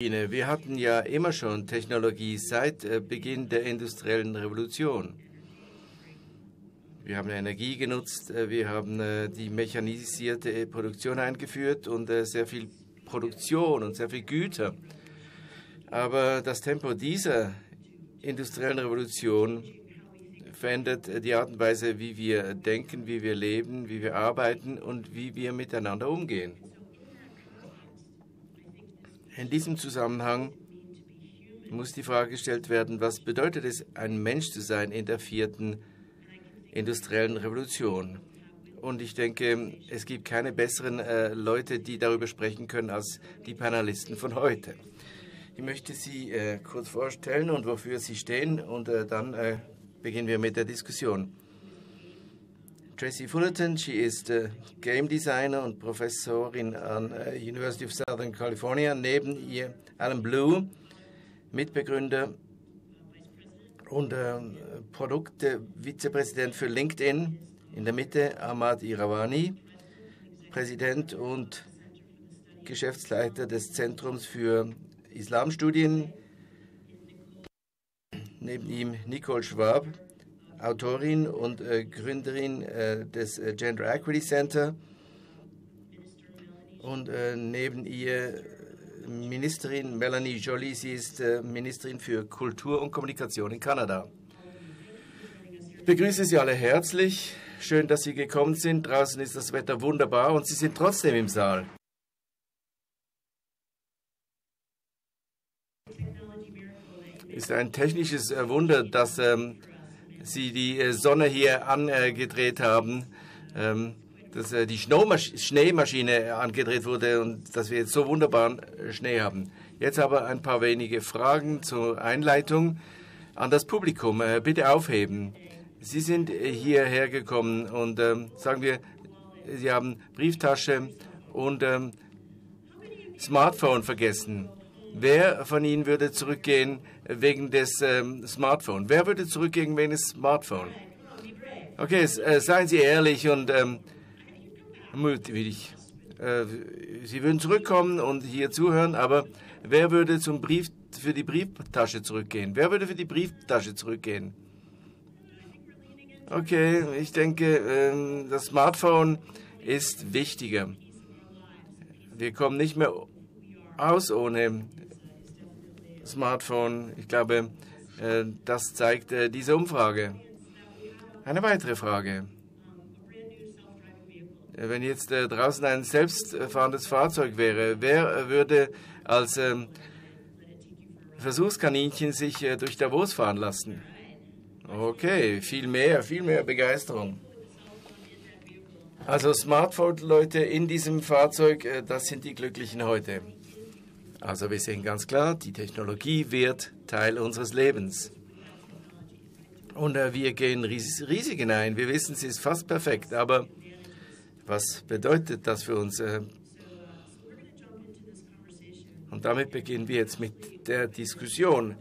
Wir hatten ja immer schon Technologie seit Beginn der industriellen Revolution. Wir haben Energie genutzt, wir haben die mechanisierte Produktion eingeführt und sehr viel Produktion und sehr viel Güter. Aber das Tempo dieser industriellen Revolution verändert die Art und Weise, wie wir denken, wie wir leben, wie wir arbeiten und wie wir miteinander umgehen. In diesem Zusammenhang muss die Frage gestellt werden, was bedeutet es, ein Mensch zu sein in der vierten industriellen Revolution? Und ich denke, es gibt keine besseren Leute, die darüber sprechen können, als die Panelisten von heute. Ich möchte Sie kurz vorstellen und wofür Sie stehen, und dann beginnen wir mit der Diskussion. Tracy Fullerton, she is the game designer und Professorin an University of Southern California. Neben ihr Allen Blue, Mitbegründer und Produkte-Vizepräsident für LinkedIn. In der Mitte Ahmad Iravani, Präsident und Geschäftsleiter des Zentrums für Islamstudien. Neben ihm Nicole Schwab, Autorin und Gründerin des Gender Equity Center, und neben ihr Ministerin Mélanie Joly. Sie ist Ministerin für Kultur und Kommunikation in Kanada. Ich begrüße Sie alle herzlich. Schön, dass Sie gekommen sind. Draußen ist das Wetter wunderbar und Sie sind trotzdem im Saal. Es ist ein technisches Wunder, dass Sie die Sonne hier angedreht haben, dass die Schneemaschine angedreht wurde und dass wir jetzt so wunderbaren Schnee haben. Jetzt aber ein paar wenige Fragen zur Einleitung an das Publikum. Bitte aufheben. Sie sind hierher gekommen und sagen wir, Sie haben Brieftasche und Smartphone vergessen. Wer von Ihnen würde zurückgehen wegen des Smartphone? Wer würde zurückgehen wegen des Smartphone? Okay, seien Sie ehrlich und mutwillig. Sie würden zurückkommen und hier zuhören, aber wer würde für die Brieftasche zurückgehen? Wer würde für die Brieftasche zurückgehen? Okay, ich denke, das Smartphone ist wichtiger. Wir kommen nicht mehr aus ohne Smartphone. Ich glaube, das zeigt diese Umfrage. Eine weitere Frage. Wenn jetzt draußen ein selbstfahrendes Fahrzeug wäre, wer würde als Versuchskaninchen sich durch Davos fahren lassen? Okay, viel mehr Begeisterung. Also Smartphone-Leute in diesem Fahrzeug, das sind die Glücklichen heute. Also wir sehen ganz klar, die Technologie wird Teil unseres Lebens. Und wir gehen Risiken ein. Wir wissen, sie ist fast perfekt. Aber was bedeutet das für uns? Und damit beginnen wir jetzt mit der Diskussion.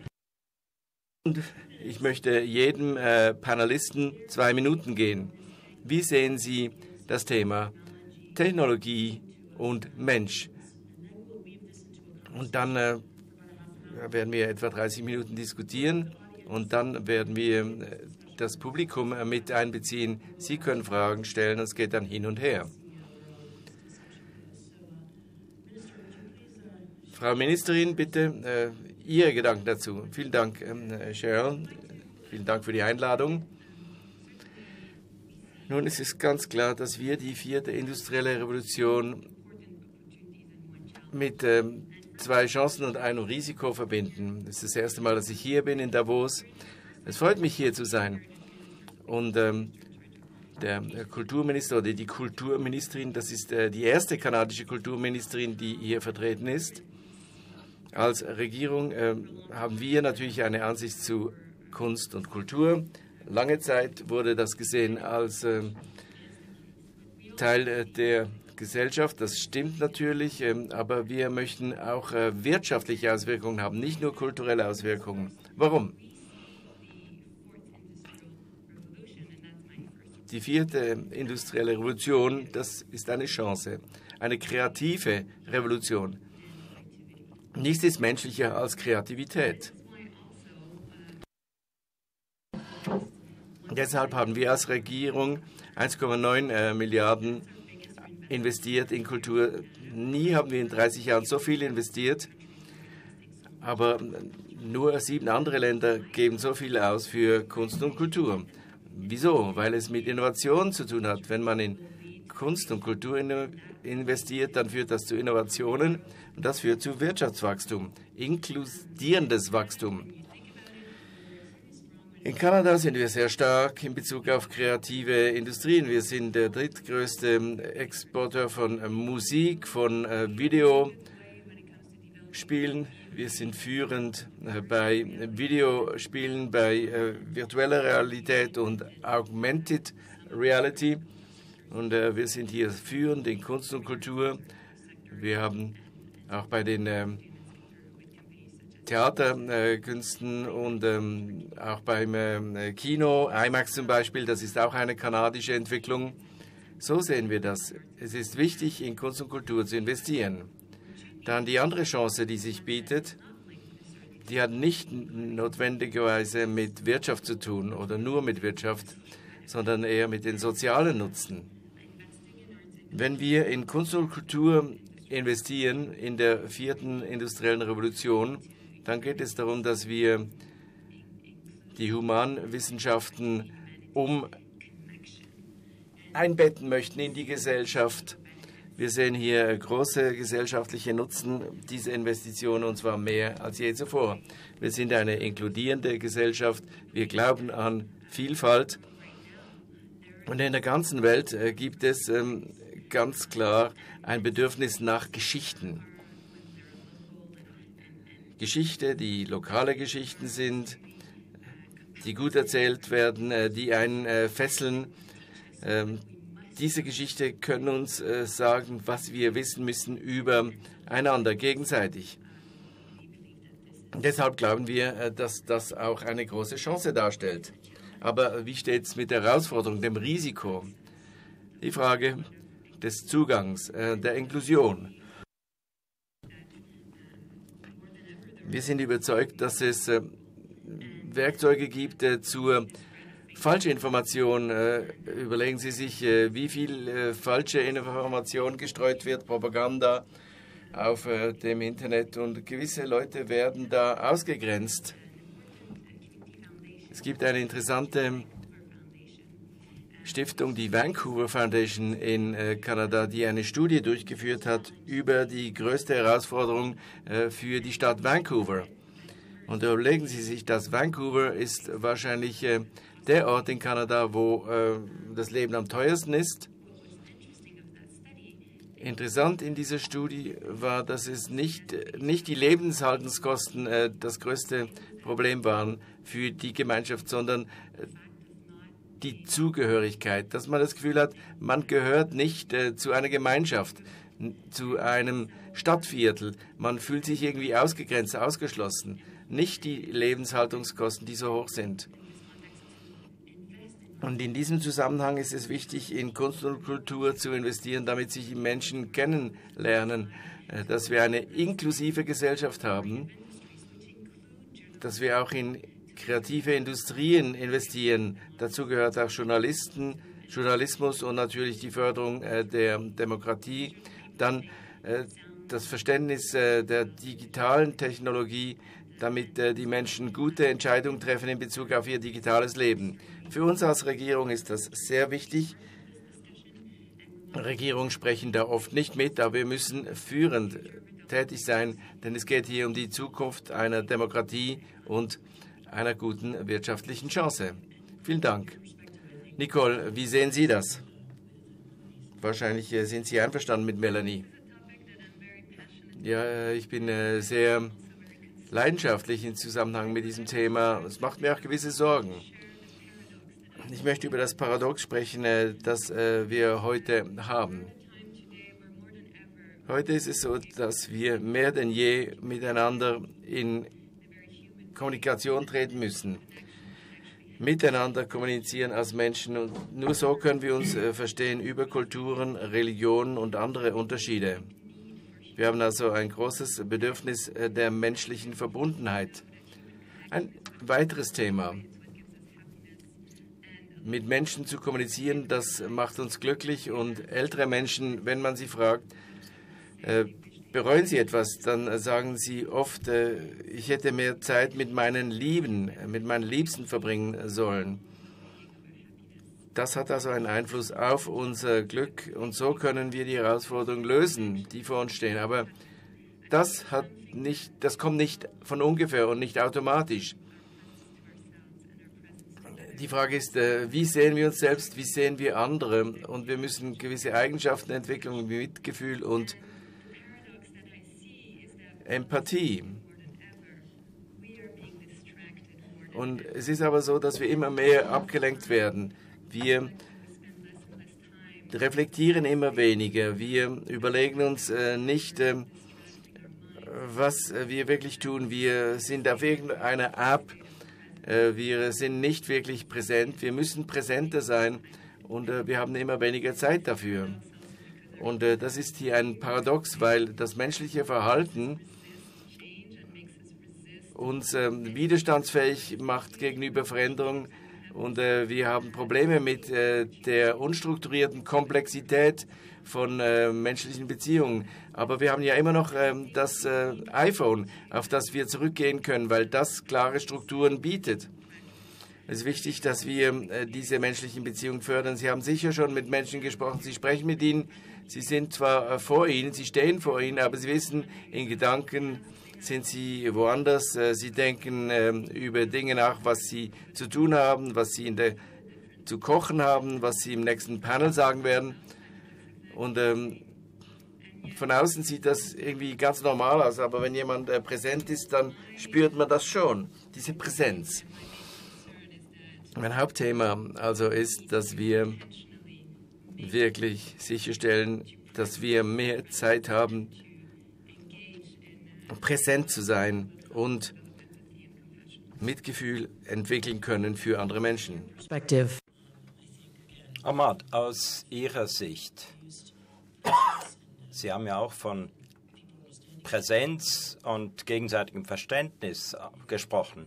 Und ich möchte jedem Panelisten 2 Minuten geben. Wie sehen Sie das Thema Technologie und Mensch? Und dann werden wir etwa 30 Minuten diskutieren und dann werden wir das Publikum mit einbeziehen. Sie können Fragen stellen, es geht dann hin und her. Frau Ministerin, bitte Ihre Gedanken dazu. Vielen Dank, Cheryl. Vielen Dank für die Einladung. Nun, es ist ganz klar, dass wir die vierte industrielle Revolution mit 2 Chancen und einem Risiko verbinden. Es ist das erste Mal, dass ich hier bin in Davos. Es freut mich, hier zu sein. Und der Kulturminister oder die Kulturministerin, das ist die erste kanadische Kulturministerin, die hier vertreten ist. Als Regierung haben wir natürlich eine Ansicht zu Kunst und Kultur. Lange Zeit wurde das gesehen als Teil der Gesellschaft, das stimmt natürlich, aber wir möchten auch wirtschaftliche Auswirkungen haben, nicht nur kulturelle Auswirkungen. Warum? Die vierte industrielle Revolution, das ist eine Chance, eine kreative Revolution. Nichts ist menschlicher als Kreativität. Deshalb haben wir als Regierung 1,9 Milliarden investiert in Kultur. Nie haben wir in 30 Jahren so viel investiert, aber nur 7 andere Länder geben so viel aus für Kunst und Kultur. Wieso? Weil es mit Innovation zu tun hat. Wenn man in Kunst und Kultur investiert, dann führt das zu Innovationen und das führt zu Wirtschaftswachstum, inklusierendes Wachstum. In Kanada sind wir sehr stark in Bezug auf kreative Industrien. Wir sind der drittgrößte Exporteur von Musik, von Videospielen. Wir sind führend bei Videospielen, bei virtueller Realität und Augmented Reality. Und wir sind hier führend in Kunst und Kultur. Wir haben auch bei den Theaterkünsten und auch beim Kino, IMAX zum Beispiel, das ist auch eine kanadische Entwicklung. So sehen wir das. Es ist wichtig, in Kunst und Kultur zu investieren. Dann die andere Chance, die sich bietet, die hat nicht notwendigerweise mit Wirtschaft zu tun oder nur mit Wirtschaft, sondern eher mit den sozialen Nutzen. Wenn wir in Kunst und Kultur investieren in der 4. industriellen Revolution, dann geht es darum, dass wir die Humanwissenschaften einbetten möchten in die Gesellschaft. Wir sehen hier große gesellschaftliche Nutzen dieser Investitionen, und zwar mehr als je zuvor. Wir sind eine inkludierende Gesellschaft. Wir glauben an Vielfalt. Und in der ganzen Welt gibt es ganz klar ein Bedürfnis nach Geschichten. Geschichte, die lokale Geschichten sind, die gut erzählt werden, die einen fesseln. Diese Geschichte können uns sagen, was wir wissen müssen übereinander, gegenseitig. Deshalb glauben wir, dass das auch eine große Chance darstellt. Aber wie steht es mit der Herausforderung, dem Risiko? Die Frage des Zugangs, der Inklusion. Wir sind überzeugt, dass es Werkzeuge gibt zur Falschinformation. Überlegen Sie sich, wie viel falsche Information gestreut wird, Propaganda auf dem Internet. Und gewisse Leute werden da ausgegrenzt. Es gibt eine interessante Stiftung, die Vancouver Foundation in Kanada, die eine Studie durchgeführt hat über die größte Herausforderung für die Stadt Vancouver. Und überlegen Sie sich, dass Vancouver ist wahrscheinlich der Ort in Kanada, wo das Leben am teuersten ist. Interessant in dieser Studie war, dass es nicht die Lebenshaltungskosten das größte Problem waren für die Gemeinschaft, sondern die Zugehörigkeit, dass man das Gefühl hat, man gehört nicht zu einer Gemeinschaft, zu einem Stadtviertel. Man fühlt sich irgendwie ausgegrenzt, ausgeschlossen. Nicht die Lebenshaltungskosten, die so hoch sind. Und in diesem Zusammenhang ist es wichtig, in Kunst und Kultur zu investieren, damit sich die Menschen kennenlernen, dass wir eine inklusive Gesellschaft haben, dass wir auch in kreative Industrien investieren. Dazu gehört auch Journalismus und natürlich die Förderung der Demokratie. Dann das Verständnis der digitalen Technologie, damit die Menschen gute Entscheidungen treffen in Bezug auf ihr digitales Leben. Für uns als Regierung ist das sehr wichtig. Regierungen sprechen da oft nicht mit, aber wir müssen führend tätig sein, denn es geht hier um die Zukunft einer Demokratie und einer guten wirtschaftlichen Chance. Vielen Dank. Nicole, wie sehen Sie das? Wahrscheinlich sind Sie einverstanden mit Mélanie. Ja, ich bin sehr leidenschaftlich im Zusammenhang mit diesem Thema. Es macht mir auch gewisse Sorgen. Ich möchte über das Paradox sprechen, das wir heute haben. Heute ist es so, dass wir mehr denn je miteinander in Kommunikation treten müssen, miteinander kommunizieren als Menschen. Und nur so können wir uns verstehen über Kulturen, Religionen und andere Unterschiede. Wir haben also ein großes Bedürfnis der menschlichen Verbundenheit. Ein weiteres Thema. Mit Menschen zu kommunizieren, das macht uns glücklich. Und ältere Menschen, wenn man sie fragt, bereuen sie etwas, dann sagen sie oft, ich hätte mehr Zeit mit meinen Liebsten verbringen sollen. Das hat also einen Einfluss auf unser Glück und so können wir die Herausforderungen lösen, die vor uns stehen. Aber das kommt nicht von ungefähr und nicht automatisch. Die Frage ist, wie sehen wir uns selbst, wie sehen wir andere? Und wir müssen gewisse Eigenschaften entwickeln, wie Mitgefühl und Empathie. Und es ist aber so, dass wir immer mehr abgelenkt werden. Wir reflektieren immer weniger. Wir überlegen uns nicht, was wir wirklich tun. Wir sind auf irgendeiner App. Wir sind nicht wirklich präsent. Wir müssen präsenter sein und wir haben immer weniger Zeit dafür. Und das ist hier ein Paradox, weil das menschliche Verhalten uns widerstandsfähig macht gegenüber Veränderungen. Und wir haben Probleme mit der unstrukturierten Komplexität von menschlichen Beziehungen. Aber wir haben ja immer noch das iPhone, auf das wir zurückgehen können, weil das klare Strukturen bietet. Es ist wichtig, dass wir diese menschlichen Beziehungen fördern. Sie haben sicher schon mit Menschen gesprochen. Sie sprechen mit ihnen. Sie sind zwar vor ihnen, sie stehen vor ihnen, aber sie wissen, in Gedanken sind sie woanders. Sie denken über Dinge nach, was sie zu tun haben, was sie zu kochen haben, was sie im nächsten Panel sagen werden. Und von außen sieht das irgendwie ganz normal aus. Aber wenn jemand präsent ist, dann spürt man das schon, diese Präsenz. Mein Hauptthema also ist, dass wir wirklich sicherstellen, dass wir mehr Zeit haben, präsent zu sein und Mitgefühl entwickeln können für andere Menschen. Ahmad, aus Ihrer Sicht, Sie haben ja auch von Präsenz und gegenseitigem Verständnis gesprochen.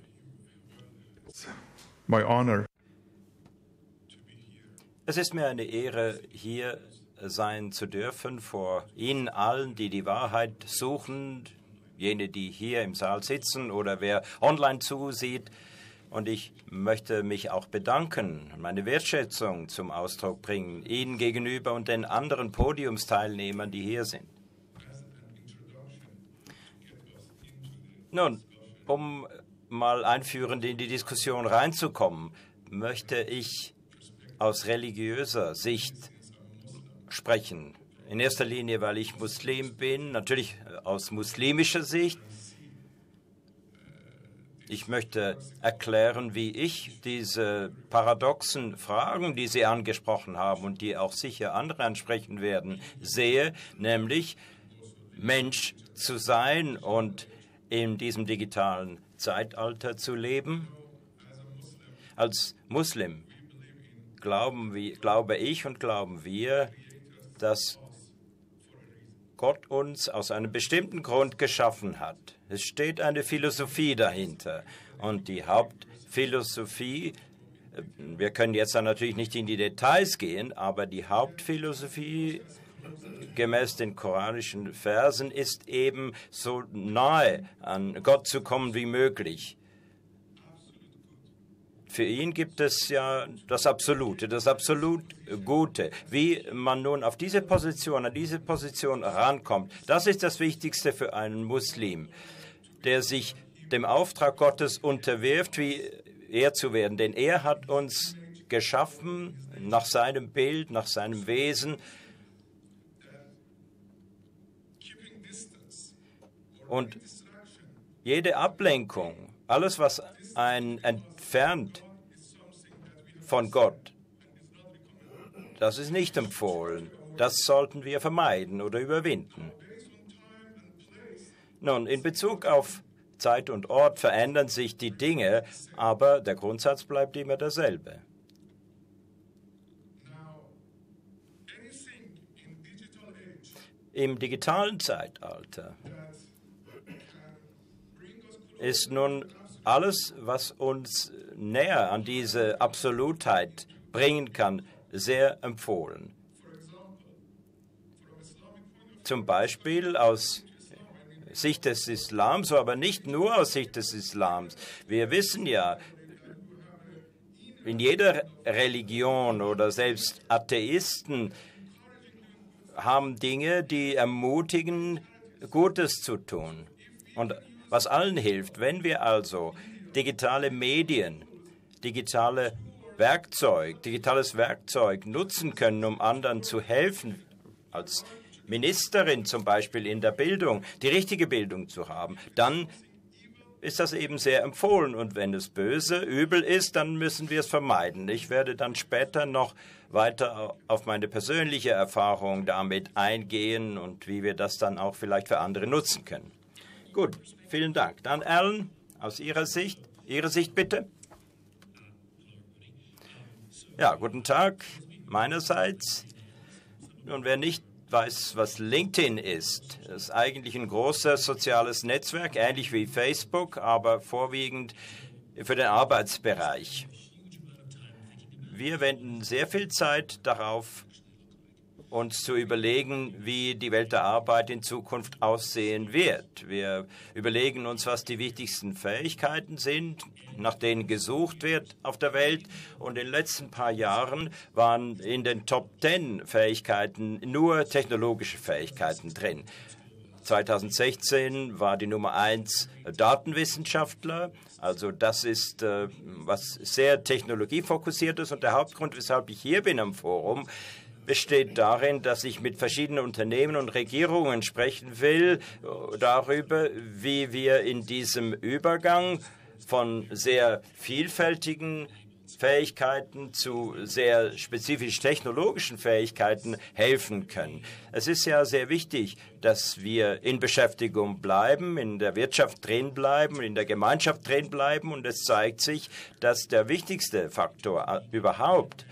My honor. Es ist mir eine Ehre, hier sein zu dürfen, vor Ihnen allen, die die Wahrheit suchen, jene, die hier im Saal sitzen oder wer online zusieht. Und ich möchte mich auch bedanken und meine Wertschätzung zum Ausdruck bringen, Ihnen gegenüber und den anderen Podiumsteilnehmern, die hier sind. Nun, um mal einführend in die Diskussion reinzukommen, möchte ich aus religiöser Sicht sprechen. In erster Linie, weil ich Muslim bin, natürlich aus muslimischer Sicht. Ich möchte erklären, wie ich diese paradoxen Fragen, die Sie angesprochen haben und die auch sicher andere ansprechen werden, sehe, nämlich Mensch zu sein und in diesem digitalen Zeitalter zu leben. Als Muslim glauben wir, dass Gott uns aus einem bestimmten Grund geschaffen hat. Es steht eine Philosophie dahinter. Und die Hauptphilosophie, wir können jetzt dann natürlich nicht in die Details gehen, aber die Hauptphilosophie gemäß den koranischen Versen ist eben, so nahe an Gott zu kommen wie möglich. Für ihn gibt es ja das Absolute, das absolut Gute. Wie man nun auf diese Position, an diese Position rankommt, das ist das Wichtigste für einen Muslim, der sich dem Auftrag Gottes unterwirft, wie er zu werden. Denn er hat uns geschaffen nach seinem Bild, nach seinem Wesen. Und jede Ablenkung, alles, was einen entfernt von Gott, das ist nicht empfohlen. Das sollten wir vermeiden oder überwinden. Nun, in Bezug auf Zeit und Ort verändern sich die Dinge, aber der Grundsatz bleibt immer derselbe. Im digitalen Zeitalter ist nun alles, was uns näher an diese Absolutheit bringen kann, sehr empfohlen. Zum Beispiel aus Sicht des Islams, aber nicht nur aus Sicht des Islams. Wir wissen ja, in jeder Religion oder selbst Atheisten haben Dinge, die ermutigen, Gutes zu tun. Und was allen hilft, wenn wir also digitale Medien, digitales Werkzeug nutzen können, um anderen zu helfen, als Ministerin zum Beispiel in der Bildung, die richtige Bildung zu haben, dann ist das eben sehr empfohlen. Und wenn es böse, übel ist, dann müssen wir es vermeiden. Ich werde dann später noch weiter auf meine persönliche Erfahrung damit eingehen und wie wir das dann auch vielleicht für andere nutzen können. Gut, vielen Dank. Dann Allen, aus Ihrer Sicht. Ihre Sicht bitte. Ja, guten Tag meinerseits. Und wer nicht weiß, was LinkedIn ist. Es ist eigentlich ein großes soziales Netzwerk, ähnlich wie Facebook, aber vorwiegend für den Arbeitsbereich. Wir wenden sehr viel Zeit darauf, uns zu überlegen, wie die Welt der Arbeit in Zukunft aussehen wird. Wir überlegen uns, was die wichtigsten Fähigkeiten sind, nach denen gesucht wird auf der Welt. Und in den letzten paar Jahren waren in den Top 10 Fähigkeiten nur technologische Fähigkeiten drin. 2016 war die Nummer 1 Datenwissenschaftler. Also das ist was sehr technologiefokussiert ist. Und der Hauptgrund, weshalb ich hier bin am Forum, besteht darin, dass ich mit verschiedenen Unternehmen und Regierungen sprechen will darüber, wie wir in diesem Übergang von sehr vielfältigen Fähigkeiten zu sehr spezifisch technologischen Fähigkeiten helfen können. Es ist ja sehr wichtig, dass wir in Beschäftigung bleiben, in der Wirtschaft drin bleiben, in der Gemeinschaft drin bleiben. Und es zeigt sich, dass der wichtigste Faktor überhaupt,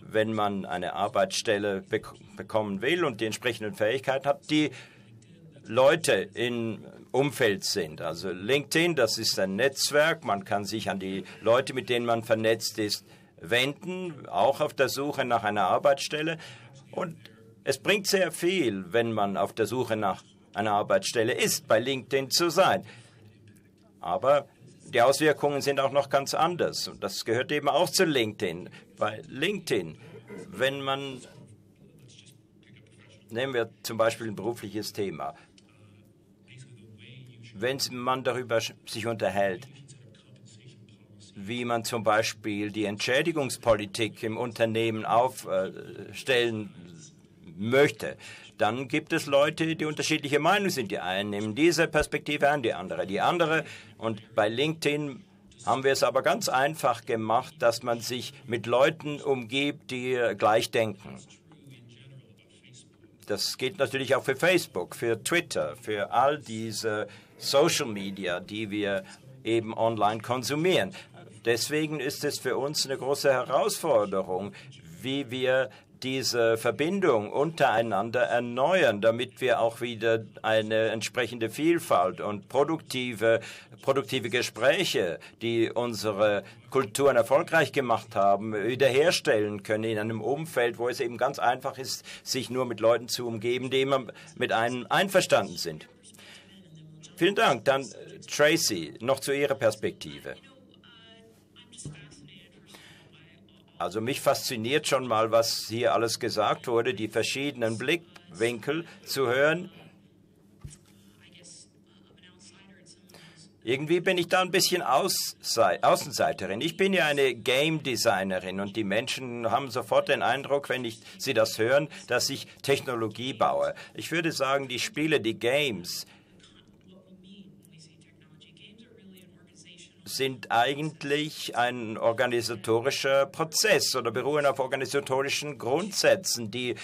wenn man eine Arbeitsstelle bekommen will und die entsprechenden Fähigkeiten hat, die Leute im Umfeld sind. Also LinkedIn, das ist ein Netzwerk. Man kann sich an die Leute, mit denen man vernetzt ist, wenden, auch auf der Suche nach einer Arbeitsstelle. Und es bringt sehr viel, wenn man auf der Suche nach einer Arbeitsstelle ist, bei LinkedIn zu sein. Aber die Auswirkungen sind auch noch ganz anders. Und das gehört eben auch zu LinkedIn. Bei LinkedIn, wenn man, nehmen wir zum Beispiel ein berufliches Thema, wenn man darüber sich unterhält, wie man zum Beispiel die Entschädigungspolitik im Unternehmen aufstellen möchte, dann gibt es Leute, die unterschiedliche Meinungen sind. Die einen nehmen diese Perspektive an, die andere. Und bei LinkedIn haben wir es aber ganz einfach gemacht, dass man sich mit Leuten umgibt, die gleich denken. Das gilt natürlich auch für Facebook, für Twitter, für all diese Social Media, die wir eben online konsumieren. Deswegen ist es für uns eine große Herausforderung, wie wir diese Verbindung untereinander erneuern, damit wir auch wieder eine entsprechende Vielfalt und produktive Gespräche, die unsere Kulturen erfolgreich gemacht haben, wiederherstellen können in einem Umfeld, wo es eben ganz einfach ist, sich nur mit Leuten zu umgeben, die immer mit einem einverstanden sind. Vielen Dank. Dann Tracy, noch zu Ihrer Perspektive. Also mich fasziniert schon mal, was hier alles gesagt wurde, die verschiedenen Blickwinkel zu hören. Irgendwie bin ich da ein bisschen Außenseiterin. Ich bin ja eine Game Designerin und die Menschen haben sofort den Eindruck, wenn sie das hören, dass ich Technologie baue. Ich würde sagen, die Spiele, die Games sind eigentlich ein organisatorischer Prozess oder beruhen auf organisatorischen Grundsätzen, die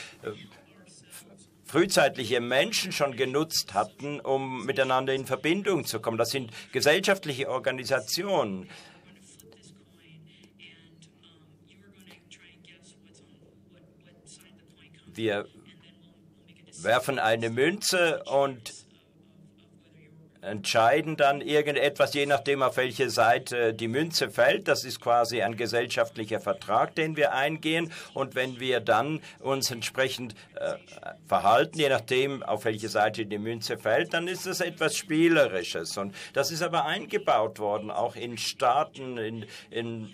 frühzeitliche Menschen schon genutzt hatten, um miteinander in Verbindung zu kommen. Das sind gesellschaftliche Organisationen. Wir werfen eine Münze und entscheiden dann irgendetwas, je nachdem, auf welche Seite die Münze fällt. Das ist quasi ein gesellschaftlicher Vertrag, den wir eingehen. Und wenn wir dann uns entsprechend verhalten, je nachdem, auf welche Seite die Münze fällt, dann ist es etwas Spielerisches. Und das ist aber eingebaut worden, auch in Staaten, in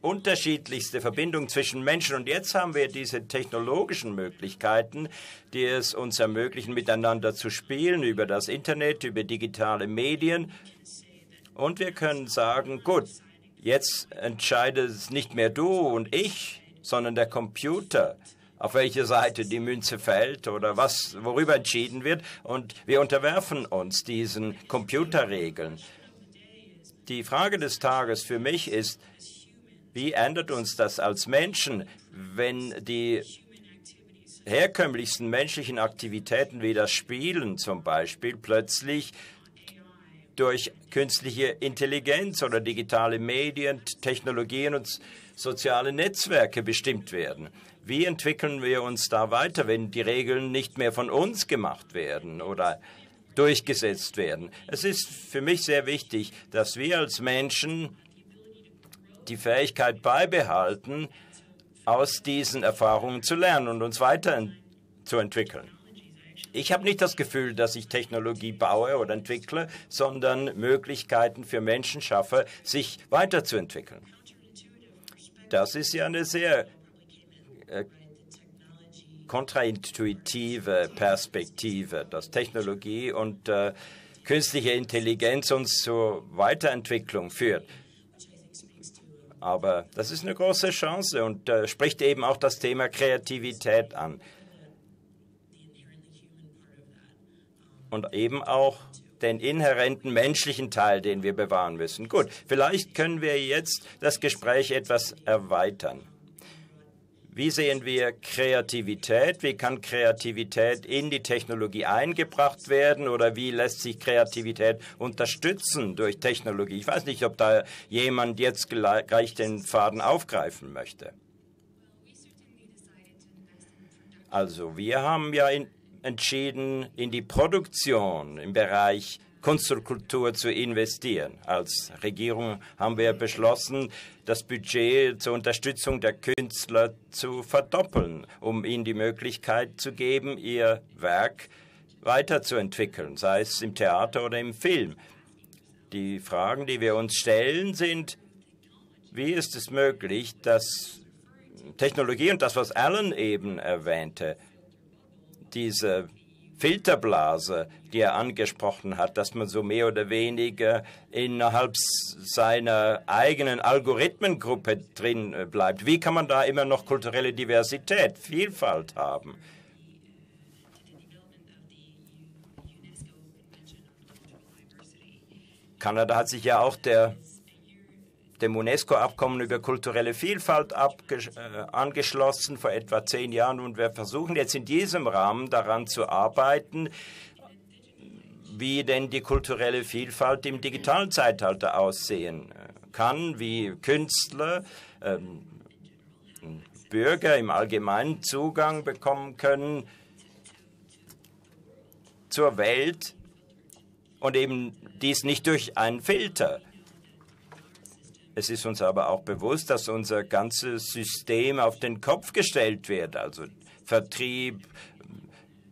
unterschiedlichste Verbindungen zwischen Menschen. Und jetzt haben wir diese technologischen Möglichkeiten, die es uns ermöglichen, miteinander zu spielen, über das Internet, über digitale Medien. Und wir können sagen, gut, jetzt entscheidest nicht mehr du und ich, sondern der Computer, auf welche Seite die Münze fällt oder was, worüber entschieden wird. Und wir unterwerfen uns diesen Computerregeln. Die Frage des Tages für mich ist, wie ändert uns das als Menschen, wenn die herkömmlichsten menschlichen Aktivitäten wie das Spielen zum Beispiel plötzlich durch künstliche Intelligenz oder digitale Medien, Technologien und soziale Netzwerke bestimmt werden? Wie entwickeln wir uns da weiter, wenn die Regeln nicht mehr von uns gemacht werden oder durchgesetzt werden? Es ist für mich sehr wichtig, dass wir als Menschen die Fähigkeit beibehalten, aus diesen Erfahrungen zu lernen und uns weiterzuentwickeln. Ich habe nicht das Gefühl, dass ich Technologie baue oder entwickle, sondern Möglichkeiten für Menschen schaffe, sich weiterzuentwickeln. Das ist ja eine sehr kontraintuitive Perspektive, dass Technologie und künstliche Intelligenz uns zur Weiterentwicklung führt. Aber das ist eine große Chance und spricht eben auch das Thema Kreativität an. Und eben auch den inhärenten menschlichen Teil, den wir bewahren müssen. Gut, vielleicht können wir jetzt das Gespräch etwas erweitern. Wie sehen wir Kreativität? Wie kann Kreativität in die Technologie eingebracht werden? Oder wie lässt sich Kreativität unterstützen durch Technologie? Ich weiß nicht, ob da jemand jetzt gleich den Faden aufgreifen möchte. Also wir haben ja entschieden, in die Produktion im Bereich Kunst und Kultur zu investieren. Als Regierung haben wir beschlossen, das Budget zur Unterstützung der Künstler zu verdoppeln, um ihnen die Möglichkeit zu geben, ihr Werk weiterzuentwickeln, sei es im Theater oder im Film. Die Fragen, die wir uns stellen, sind, wie ist es möglich, dass Technologie und das, was Allen eben erwähnte, diese Filterblase, die er angesprochen hat, dass man so mehr oder weniger innerhalb seiner eigenen Algorithmengruppe drin bleibt. Wie kann man da immer noch kulturelle Diversität, Vielfalt haben? Kanada hat sich ja auch dem UNESCO-Abkommen über kulturelle Vielfalt angeschlossen vor etwa 10 Jahren. Und wir versuchen jetzt in diesem Rahmen daran zu arbeiten, wie denn die kulturelle Vielfalt im digitalen Zeitalter aussehen kann, wie Künstler, Bürger im Allgemeinen Zugang bekommen können zur Welt und eben dies nicht durch einen Filter. Es ist uns aber auch bewusst, dass unser ganzes System auf den Kopf gestellt wird. Also Vertrieb,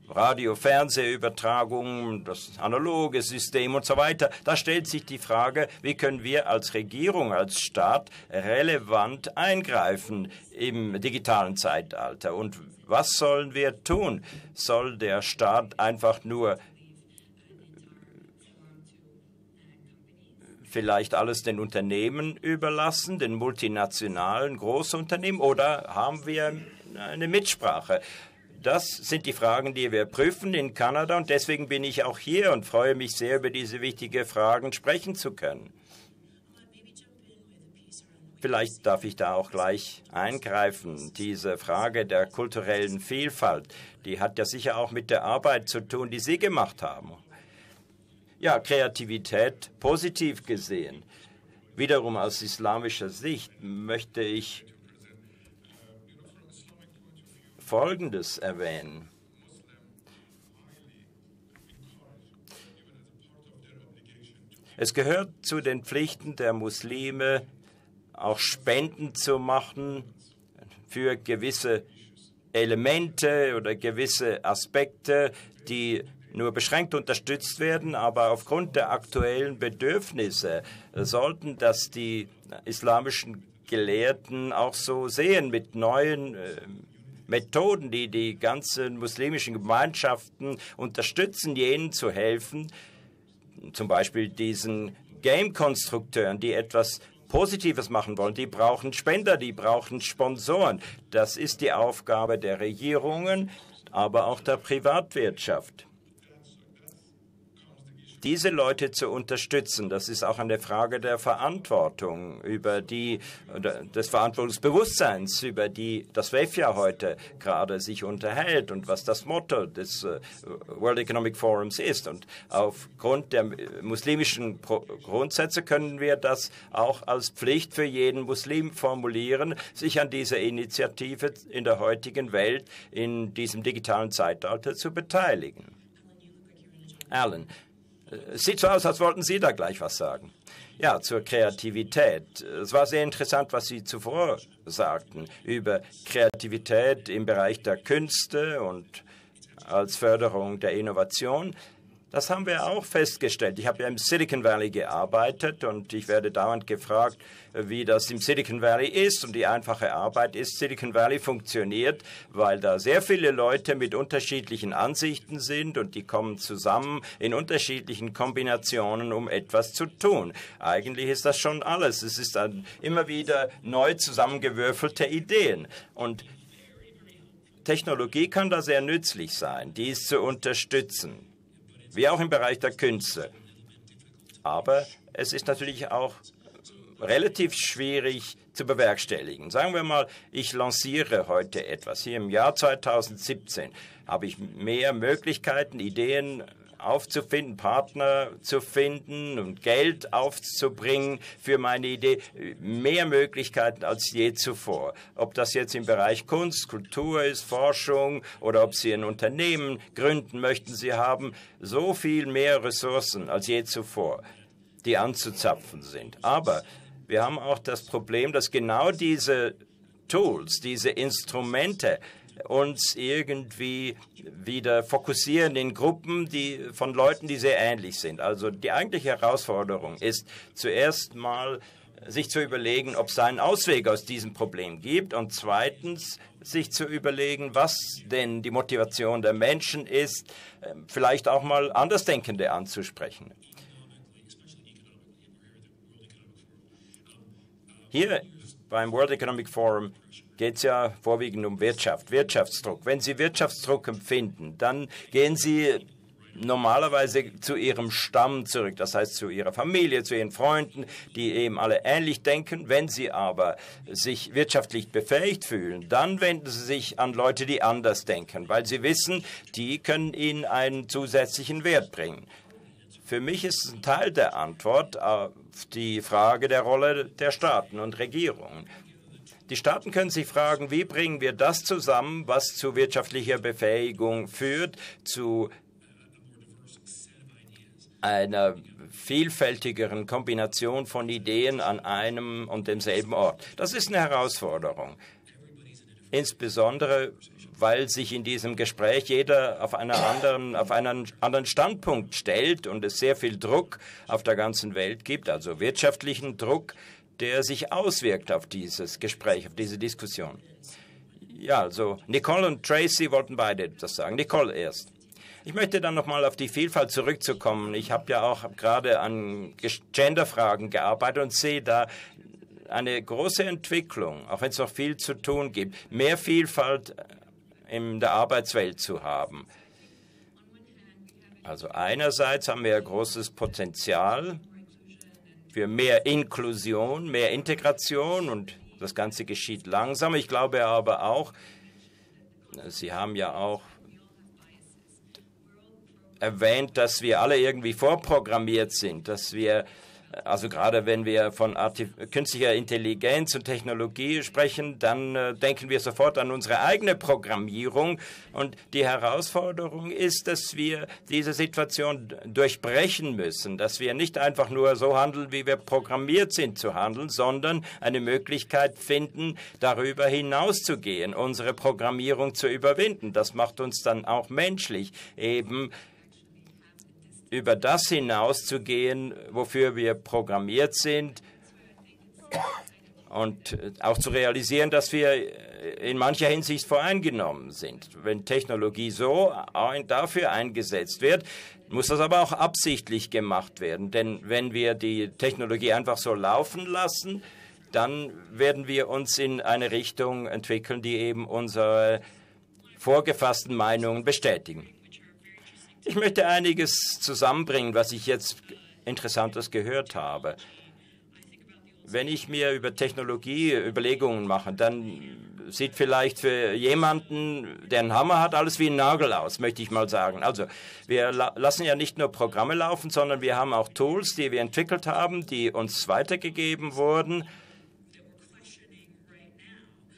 Radio, Fernsehübertragungen, das analoge System und so weiter. Da stellt sich die Frage, wie können wir als Regierung, als Staat relevant eingreifen im digitalen Zeitalter? Und was sollen wir tun? Soll der Staat einfach nur vielleicht alles den Unternehmen überlassen, den multinationalen Großunternehmen, oder haben wir eine Mitsprache? Das sind die Fragen, die wir prüfen in Kanada, und deswegen bin ich auch hier und freue mich sehr, über diese wichtigen Fragen sprechen zu können. Vielleicht darf ich da auch gleich eingreifen. Diese Frage der kulturellen Vielfalt, die hat ja sicher auch mit der Arbeit zu tun, die Sie gemacht haben. Ja, Kreativität positiv gesehen. Wiederum aus islamischer Sicht möchte ich Folgendes erwähnen. Es gehört zu den Pflichten der Muslime, auch Spenden zu machen für gewisse Elemente oder gewisse Aspekte, die nur beschränkt unterstützt werden, aber aufgrund der aktuellen Bedürfnisse sollten das die islamischen Gelehrten auch so sehen, mit neuen Methoden, die die ganzen muslimischen Gemeinschaften unterstützen, jenen zu helfen, zum Beispiel diesen Game-Konstrukteuren, die etwas Positives machen wollen. Die brauchen Spender, die brauchen Sponsoren. Das ist die Aufgabe der Regierungen, aber auch der Privatwirtschaft. Diese Leute zu unterstützen, das ist auch eine Frage der Verantwortung, des Verantwortungsbewusstseins, über die das WEF ja heute gerade sich unterhält und was das Motto des World Economic Forums ist. Und aufgrund der muslimischen Grundsätze können wir das auch als Pflicht für jeden Muslim formulieren, sich an dieser Initiative in der heutigen Welt, in diesem digitalen Zeitalter zu beteiligen. Allen. Es sieht so aus, als wollten Sie da gleich was sagen. Ja, zur Kreativität. Es war sehr interessant, was Sie zuvor sagten über Kreativität im Bereich der Künste und als Förderung der Innovation. Das haben wir auch festgestellt. Ich habe ja im Silicon Valley gearbeitet und ich werde dauernd gefragt, wie das im Silicon Valley ist. Und die einfache Arbeit ist, Silicon Valley funktioniert, weil da sehr viele Leute mit unterschiedlichen Ansichten sind und die kommen zusammen in unterschiedlichen Kombinationen, um etwas zu tun. Eigentlich ist das schon alles. Es ist dann immer wieder neu zusammengewürfelte Ideen. Und Technologie kann da sehr nützlich sein, dies zu unterstützen, wie auch im Bereich der Künste. Aber es ist natürlich auch relativ schwierig zu bewerkstelligen. Sagen wir mal, ich lanciere heute etwas. Hier im Jahr 2017 habe ich mehr Möglichkeiten, Ideen aufzufinden, Partner zu finden und Geld aufzubringen für meine Idee. Mehr Möglichkeiten als je zuvor. Ob das jetzt im Bereich Kunst, Kultur ist, Forschung oder ob Sie ein Unternehmen gründen möchten, Sie haben so viel mehr Ressourcen als je zuvor, die anzuzapfen sind. Aber wir haben auch das Problem, dass genau diese Tools, diese Instrumente uns irgendwie wieder fokussieren in Gruppen von Leuten, die sehr ähnlich sind. Also die eigentliche Herausforderung ist, zuerst mal sich zu überlegen, ob es einen Ausweg aus diesem Problem gibt und zweitens sich zu überlegen, was denn die Motivation der Menschen ist, vielleicht auch mal Andersdenkende anzusprechen. Hier beim World Economic Forum geht es ja vorwiegend um Wirtschaft, Wirtschaftsdruck. Wenn Sie Wirtschaftsdruck empfinden, dann gehen Sie normalerweise zu Ihrem Stamm zurück, das heißt zu Ihrer Familie, zu Ihren Freunden, die eben alle ähnlich denken. Wenn Sie aber sich wirtschaftlich befähigt fühlen, dann wenden Sie sich an Leute, die anders denken, weil Sie wissen, die können Ihnen einen zusätzlichen Wert bringen. Für mich ist es ein Teil der Antwort auf die Frage der Rolle der Staaten und Regierungen. Die Staaten können sich fragen, wie bringen wir das zusammen, was zu wirtschaftlicher Befähigung führt, zu einer vielfältigeren Kombination von Ideen an einem und demselben Ort. Das ist eine Herausforderung, insbesondere weil sich in diesem Gespräch jeder auf einen anderen Standpunkt stellt und es sehr viel Druck auf der ganzen Welt gibt, also wirtschaftlichen Druck, der sich auswirkt auf dieses Gespräch, auf diese Diskussion. Ja, also Nicole und Tracy wollten beide etwas sagen. Nicole erst. Ich möchte dann nochmal auf die Vielfalt zurückzukommen. Ich habe ja auch gerade an Genderfragen gearbeitet und sehe da eine große Entwicklung, auch wenn es noch viel zu tun gibt, mehr Vielfalt in der Arbeitswelt zu haben. Also einerseits haben wir ja großes Potenzial für mehr Inklusion, mehr Integration und das Ganze geschieht langsam. Ich glaube aber auch, Sie haben ja auch erwähnt, dass wir alle irgendwie vorprogrammiert sind, dass wir Also gerade wenn wir von künstlicher Intelligenz und Technologie sprechen, dann denken wir sofort an unsere eigene Programmierung. Und die Herausforderung ist, dass wir diese Situation durchbrechen müssen, dass wir nicht einfach nur so handeln, wie wir programmiert sind zu handeln, sondern eine Möglichkeit finden, darüber hinauszugehen, unsere Programmierung zu überwinden. Das macht uns dann auch menschlich, eben über das hinauszugehen, wofür wir programmiert sind, und auch zu realisieren, dass wir in mancher Hinsicht voreingenommen sind. Wenn Technologie so dafür eingesetzt wird, muss das aber auch absichtlich gemacht werden. Denn wenn wir die Technologie einfach so laufen lassen, dann werden wir uns in eine Richtung entwickeln, die eben unsere vorgefassten Meinungen bestätigen. Ich möchte einiges zusammenbringen, was ich jetzt Interessantes gehört habe. Wenn ich mir über Technologie Überlegungen mache, dann sieht vielleicht für jemanden, der einen Hammer hat, alles wie ein Nagel aus, möchte ich mal sagen. Also wir lassen ja nicht nur Programme laufen, sondern wir haben auch Tools, die wir entwickelt haben, die uns weitergegeben wurden.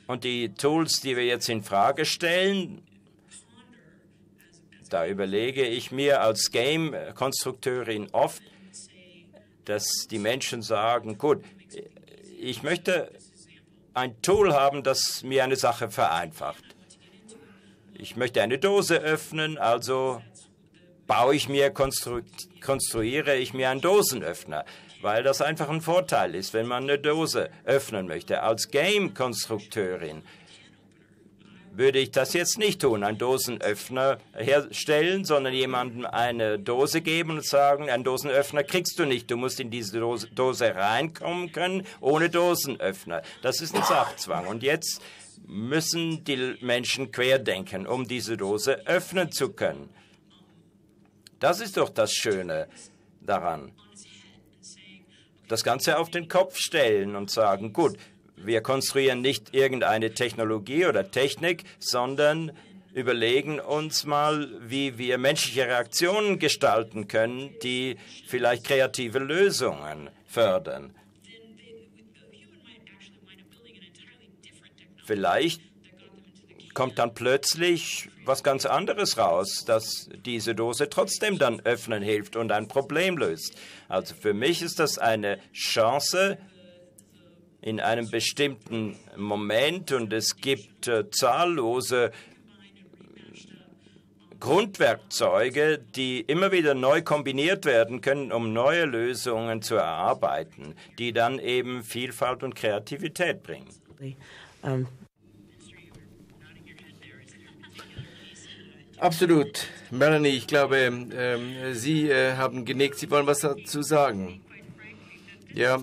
Und die Tools, die wir jetzt in Frage stellen, da überlege ich mir als Game-Konstrukteurin oft, dass die Menschen sagen, gut, ich möchte ein Tool haben, das mir eine Sache vereinfacht. Ich möchte eine Dose öffnen, also baue ich mir, konstruiere ich mir einen Dosenöffner, weil das einfach ein Vorteil ist, wenn man eine Dose öffnen möchte. Als Game-Konstrukteurin würde ich das jetzt nicht tun, einen Dosenöffner herstellen, sondern jemandem eine Dose geben und sagen, einen Dosenöffner kriegst du nicht, du musst in diese Dose reinkommen können, ohne Dosenöffner. Das ist ein Sachzwang. Und jetzt müssen die Menschen querdenken, um diese Dose öffnen zu können. Das ist doch das Schöne daran. Das Ganze auf den Kopf stellen und sagen, gut, wir konstruieren nicht irgendeine Technologie oder Technik, sondern überlegen uns mal, wie wir menschliche Reaktionen gestalten können, die vielleicht kreative Lösungen fördern. Vielleicht kommt dann plötzlich was ganz anderes raus, dass diese Dose trotzdem dann öffnen hilft und ein Problem löst. Also für mich ist das eine Chance, in einem bestimmten Moment, und es gibt zahllose Grundwerkzeuge, die immer wieder neu kombiniert werden können, um neue Lösungen zu erarbeiten, die dann eben Vielfalt und Kreativität bringen. Absolut. Mélanie, ich glaube, Sie haben genickt. Sie wollen was dazu sagen. Ja,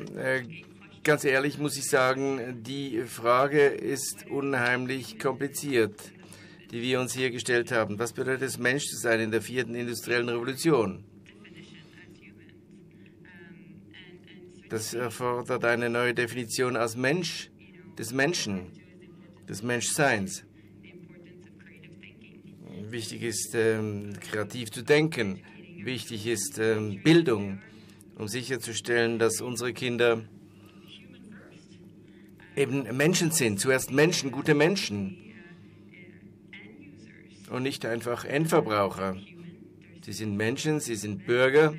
ganz ehrlich muss ich sagen, die Frage ist unheimlich kompliziert, die wir uns hier gestellt haben. Was bedeutet es, Mensch zu sein in der 4. industriellen Revolution? Das erfordert eine neue Definition als Mensch, des Menschen, des Menschseins. Wichtig ist, kreativ zu denken. Wichtig ist Bildung, um sicherzustellen, dass unsere Kinder eben Menschen sind, zuerst Menschen, gute Menschen und nicht einfach Endverbraucher. Sie sind Menschen, sie sind Bürger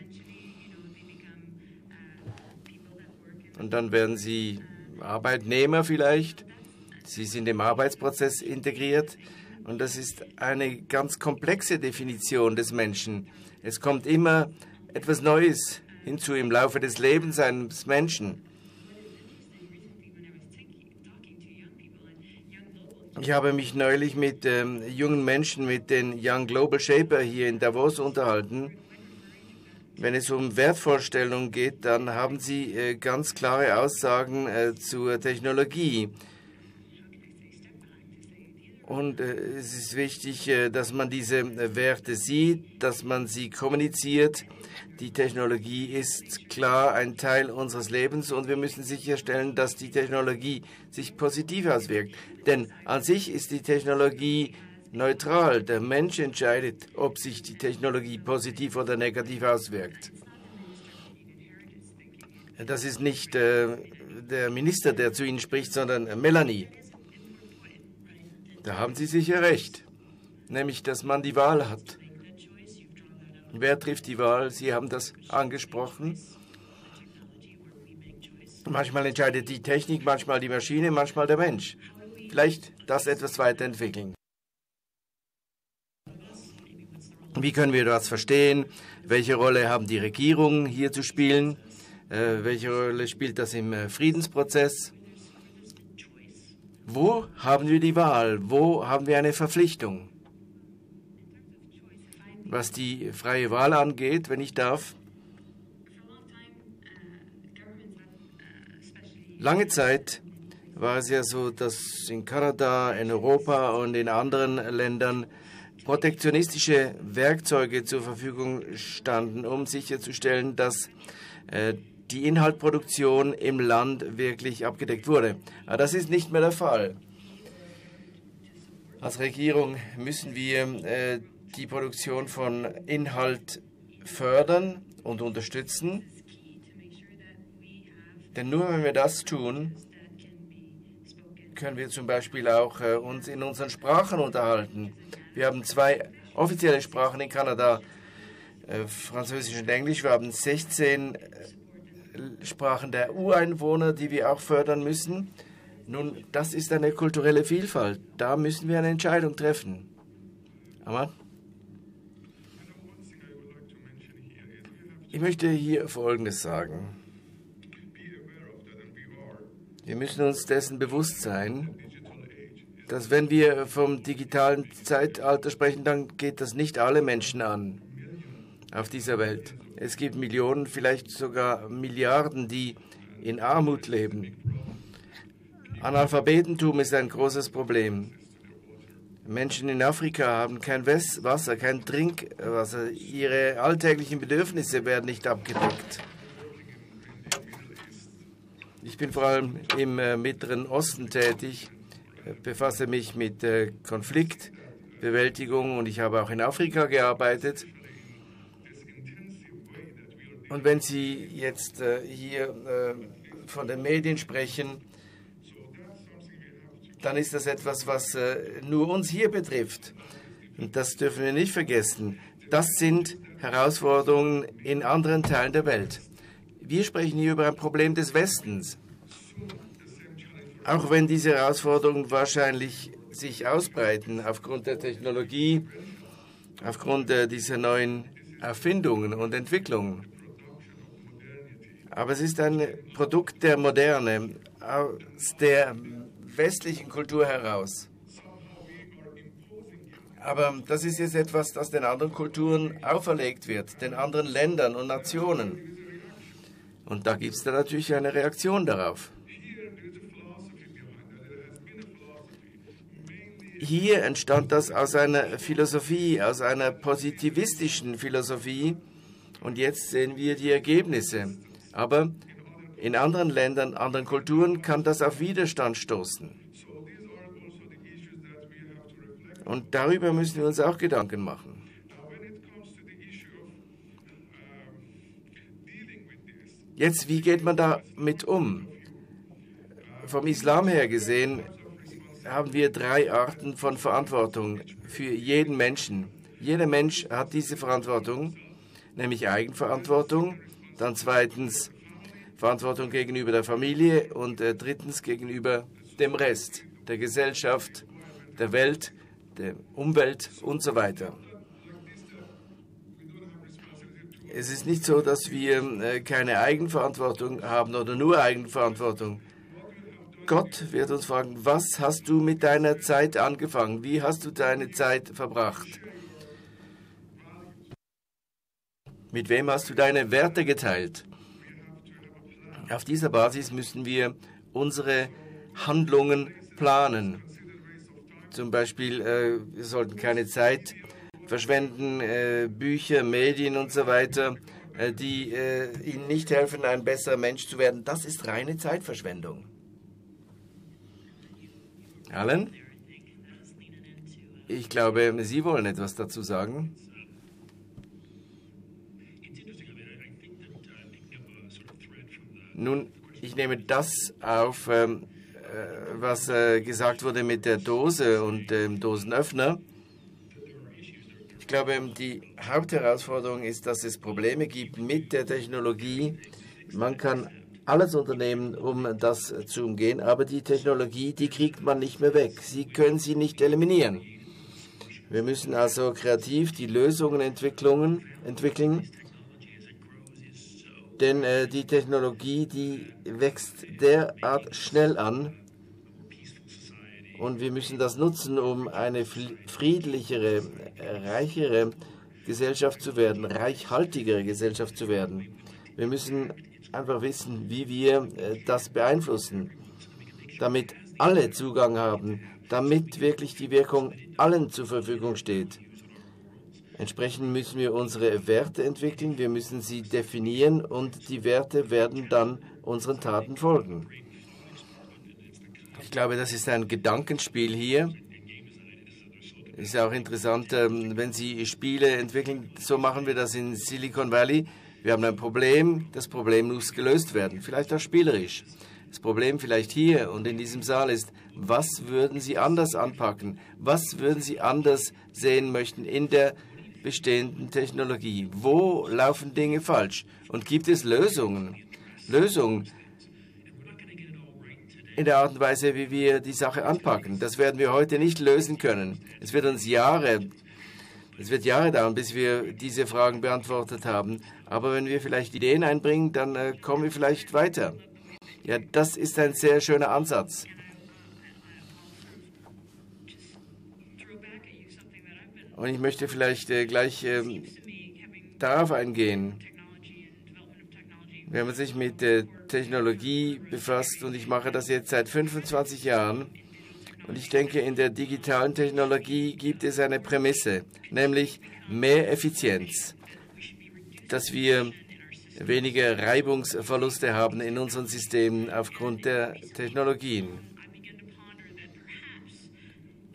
und dann werden sie Arbeitnehmer vielleicht. Sie sind im Arbeitsprozess integriert und das ist eine ganz komplexe Definition des Menschen. Es kommt immer etwas Neues hinzu im Laufe des Lebens eines Menschen. Ich habe mich neulich mit jungen Menschen, mit den Young Global Shaper hier in Davos unterhalten. Wenn es um Wertvorstellungen geht, dann haben sie ganz klare Aussagen zur Technologie. Und es ist wichtig, dass man diese Werte sieht, dass man sie kommuniziert. Die Technologie ist klar ein Teil unseres Lebens und wir müssen sicherstellen, dass die Technologie sich positiv auswirkt. Denn an sich ist die Technologie neutral. Der Mensch entscheidet, ob sich die Technologie positiv oder negativ auswirkt. Das ist nicht der Minister, der zu Ihnen spricht, sondern Mélanie. Da haben Sie sicher recht, nämlich, dass man die Wahl hat. Wer trifft die Wahl? Sie haben das angesprochen. Manchmal entscheidet die Technik, manchmal die Maschine, manchmal der Mensch. Vielleicht das etwas weiterentwickeln. Wie können wir das verstehen? Welche Rolle haben die Regierungen hier zu spielen? Welche Rolle spielt das im Friedensprozess? Wo haben wir die Wahl? Wo haben wir eine Verpflichtung? Was die freie Wahl angeht, wenn ich darf. Lange Zeit war es ja so, dass in Kanada, in Europa und in anderen Ländern protektionistische Werkzeuge zur Verfügung standen, um sicherzustellen, dass die Inhaltsproduktion im Land wirklich abgedeckt wurde. Aber das ist nicht mehr der Fall. Als Regierung müssen wir die Produktion von Inhalt fördern und unterstützen. Denn nur wenn wir das tun, können wir zum Beispiel auch uns in unseren Sprachen unterhalten. Wir haben 2 offizielle Sprachen in Kanada, Französisch und Englisch. Wir haben 16 Sprachen der EU-Einwohner, die wir auch fördern müssen. Nun, das ist eine kulturelle Vielfalt. Da müssen wir eine Entscheidung treffen. Ahmad? Ich möchte hier Folgendes sagen. Wir müssen uns dessen bewusst sein, dass wenn wir vom digitalen Zeitalter sprechen, dann geht das nicht alle Menschen an auf dieser Welt. Es gibt Millionen, vielleicht sogar Milliarden, die in Armut leben. Analphabetentum ist ein großes Problem. Menschen in Afrika haben kein Wasser, kein Trinkwasser. Ihre alltäglichen Bedürfnisse werden nicht abgedeckt. Ich bin vor allem im Mittleren Osten tätig, befasse mich mit Konfliktbewältigung und ich habe auch in Afrika gearbeitet. Und wenn Sie jetzt hier von den Medien sprechen, dann ist das etwas, was nur uns hier betrifft. Und das dürfen wir nicht vergessen. Das sind Herausforderungen in anderen Teilen der Welt. Wir sprechen hier über ein Problem des Westens. Auch wenn diese Herausforderungen wahrscheinlich sich ausbreiten aufgrund der Technologie, aufgrund dieser neuen Erfindungen und Entwicklungen. Aber es ist ein Produkt der Moderne, aus der westlichen Kultur heraus. Aber das ist jetzt etwas, das den anderen Kulturen auferlegt wird, den anderen Ländern und Nationen. Und da gibt es dann natürlich eine Reaktion darauf. Hier entstand das aus einer Philosophie, aus einer positivistischen Philosophie. Und jetzt sehen wir die Ergebnisse. Aber in anderen Ländern, anderen Kulturen kann das auf Widerstand stoßen. Und darüber müssen wir uns auch Gedanken machen. Jetzt, wie geht man damit um? Vom Islam her gesehen haben wir 3 Arten von Verantwortung für jeden Menschen. Jeder Mensch hat diese Verantwortung, nämlich Eigenverantwortung, dann 2. Verantwortung gegenüber der Familie und 3. gegenüber dem Rest, der Gesellschaft, der Welt, der Umwelt und so weiter. Es ist nicht so, dass wir keine Eigenverantwortung haben oder nur Eigenverantwortung. Gott wird uns fragen, was hast du mit deiner Zeit angefangen? Wie hast du deine Zeit verbracht? Mit wem hast du deine Werte geteilt? Auf dieser Basis müssen wir unsere Handlungen planen. Zum Beispiel, wir sollten keine Zeit verschwenden, Bücher, Medien und so weiter, die ihnen nicht helfen, ein besserer Mensch zu werden. Das ist reine Zeitverschwendung. Allen? Ich glaube, Sie wollen etwas dazu sagen. Nun, ich nehme das auf, was gesagt wurde mit der Dose und dem Dosenöffner. Ich glaube, die Hauptherausforderung ist, dass es Probleme gibt mit der Technologie. Man kann alles unternehmen, um das zu umgehen, aber die Technologie, die kriegt man nicht mehr weg. Sie können sie nicht eliminieren. Wir müssen also kreativ die Lösungen entwickeln, denn die Technologie, die wächst derart schnell an. Und wir müssen das nutzen, um eine friedlichere, reichere Gesellschaft zu werden, reichhaltigere Gesellschaft zu werden. Wir müssen einfach wissen, wie wir das beeinflussen, damit alle Zugang haben, damit wirklich die Wirkung allen zur Verfügung steht. Entsprechend müssen wir unsere Werte entwickeln, wir müssen sie definieren und die Werte werden dann unseren Taten folgen. Ich glaube, das ist ein Gedankenspiel hier. Ist ja auch interessant, wenn Sie Spiele entwickeln, so machen wir das in Silicon Valley. Wir haben ein Problem, das Problem muss gelöst werden, vielleicht auch spielerisch. Das Problem vielleicht hier und in diesem Saal ist, was würden Sie anders anpacken? Was würden Sie anders sehen möchten in der bestehenden Technologie? Wo laufen Dinge falsch? Und gibt es Lösungen? Lösungen in der Art und Weise, wie wir die Sache anpacken. Das werden wir heute nicht lösen können. Es wird Jahre dauern, bis wir diese Fragen beantwortet haben. Aber wenn wir vielleicht Ideen einbringen, dann kommen wir vielleicht weiter. Ja, das ist ein sehr schöner Ansatz. Und ich möchte vielleicht gleich darauf eingehen. Wenn man sich mit Technologie befasst, und ich mache das jetzt seit 25 Jahren, und ich denke, in der digitalen Technologie gibt es eine Prämisse, nämlich mehr Effizienz, dass wir weniger Reibungsverluste haben in unseren Systemen aufgrund der Technologien.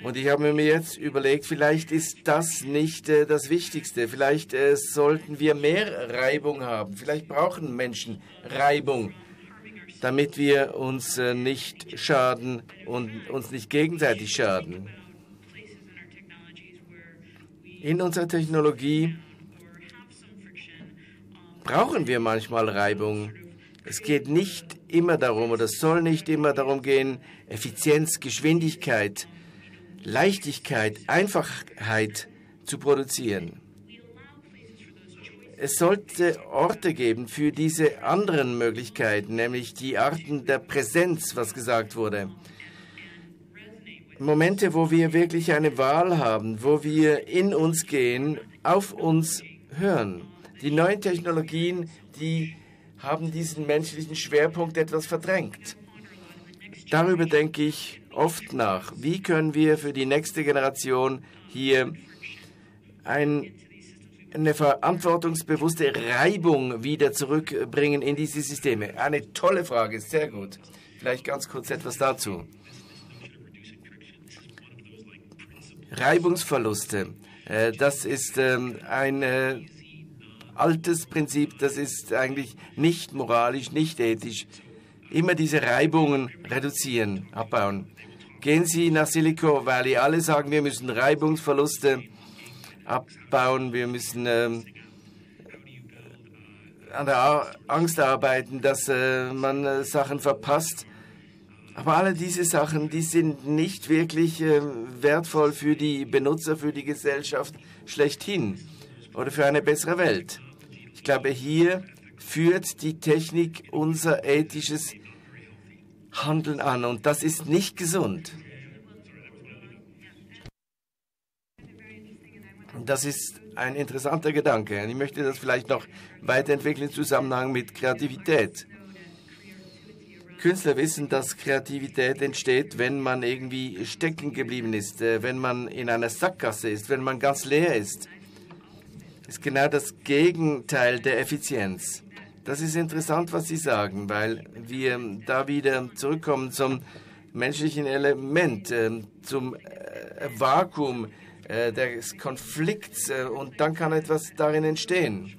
Und ich habe mir jetzt überlegt, vielleicht ist das nicht das Wichtigste. Vielleicht sollten wir mehr Reibung haben. Vielleicht brauchen Menschen Reibung, damit wir uns nicht schaden und uns nicht gegenseitig schaden. In unserer Technologie brauchen wir manchmal Reibung. Es geht nicht immer darum, oder es soll nicht immer darum gehen, Effizienz, Geschwindigkeit, Leichtigkeit, Einfachheit zu produzieren. Es sollte Orte geben für diese anderen Möglichkeiten, nämlich die Arten der Präsenz, was gesagt wurde. Momente, wo wir wirklich eine Wahl haben, wo wir in uns gehen, auf uns hören. Die neuen Technologien, die haben diesen menschlichen Schwerpunkt etwas verdrängt. Darüber denke ich oft nach. Wie können wir für die nächste Generation hier eine verantwortungsbewusste Reibung wieder zurückbringen in diese Systeme? Eine tolle Frage, sehr gut. Vielleicht ganz kurz etwas dazu. Reibungsverluste, das ist ein altes Prinzip, das ist eigentlich nicht moralisch, nicht ethisch. Immer diese Reibungen reduzieren, abbauen. Gehen Sie nach Silicon Valley. Alle sagen, wir müssen Reibungsverluste abbauen. Wir müssen an der Angst arbeiten, dass man Sachen verpasst. Aber alle diese Sachen, die sind nicht wirklich wertvoll für die Benutzer, für die Gesellschaft schlechthin oder für eine bessere Welt. Ich glaube, hier führt die Technik unser ethisches Handeln an. Und das ist nicht gesund. Das ist ein interessanter Gedanke. Und ich möchte das vielleicht noch weiterentwickeln im Zusammenhang mit Kreativität. Künstler wissen, dass Kreativität entsteht, wenn man irgendwie stecken geblieben ist, wenn man in einer Sackgasse ist, wenn man ganz leer ist. Das ist genau das Gegenteil der Effizienz. Das ist interessant, was Sie sagen, weil wir da wieder zurückkommen zum menschlichen Element, zum Vakuum des Konflikts, und dann kann etwas darin entstehen.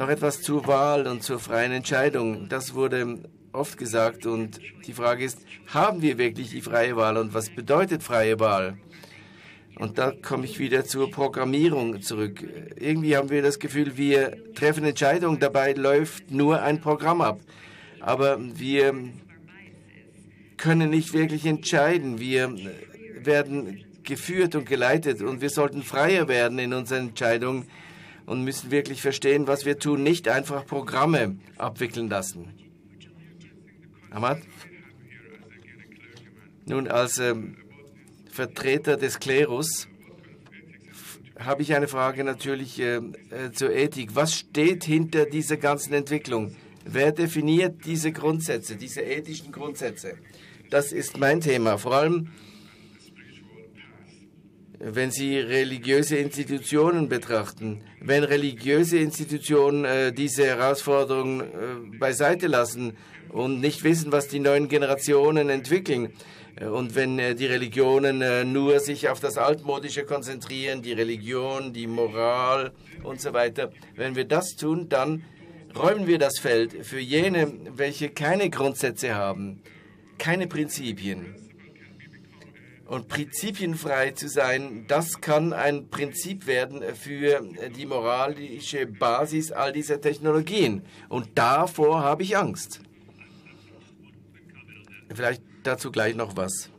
Noch etwas zur Wahl und zur freien Entscheidung. Das wurde oft gesagt und die Frage ist, haben wir wirklich die freie Wahl und was bedeutet freie Wahl? Und da komme ich wieder zur Programmierung zurück. Irgendwie haben wir das Gefühl, wir treffen Entscheidungen, dabei läuft nur ein Programm ab. Aber wir können nicht wirklich entscheiden. Wir werden geführt und geleitet und wir sollten freier werden in unseren Entscheidungen und müssen wirklich verstehen, was wir tun, nicht einfach Programme abwickeln lassen. Ahmad? Nun, als Vertreter des Klerus habe ich eine Frage natürlich zur Ethik. Was steht hinter dieser ganzen Entwicklung? Wer definiert diese Grundsätze, diese ethischen Grundsätze? Das ist mein Thema. Vor allem, wenn Sie religiöse Institutionen betrachten. Wenn religiöse Institutionen diese Herausforderungen beiseite lassen und nicht wissen, was die neuen Generationen entwickeln, und wenn die Religionen nur sich auf das Altmodische konzentrieren, die Religion, die Moral und so weiter, wenn wir das tun, dann räumen wir das Feld für jene, welche keine Grundsätze haben, keine Prinzipien. Und prinzipienfrei zu sein, das kann ein Prinzip werden für die moralische Basis all dieser Technologien. Und davor habe ich Angst. Vielleicht dazu gleich noch was.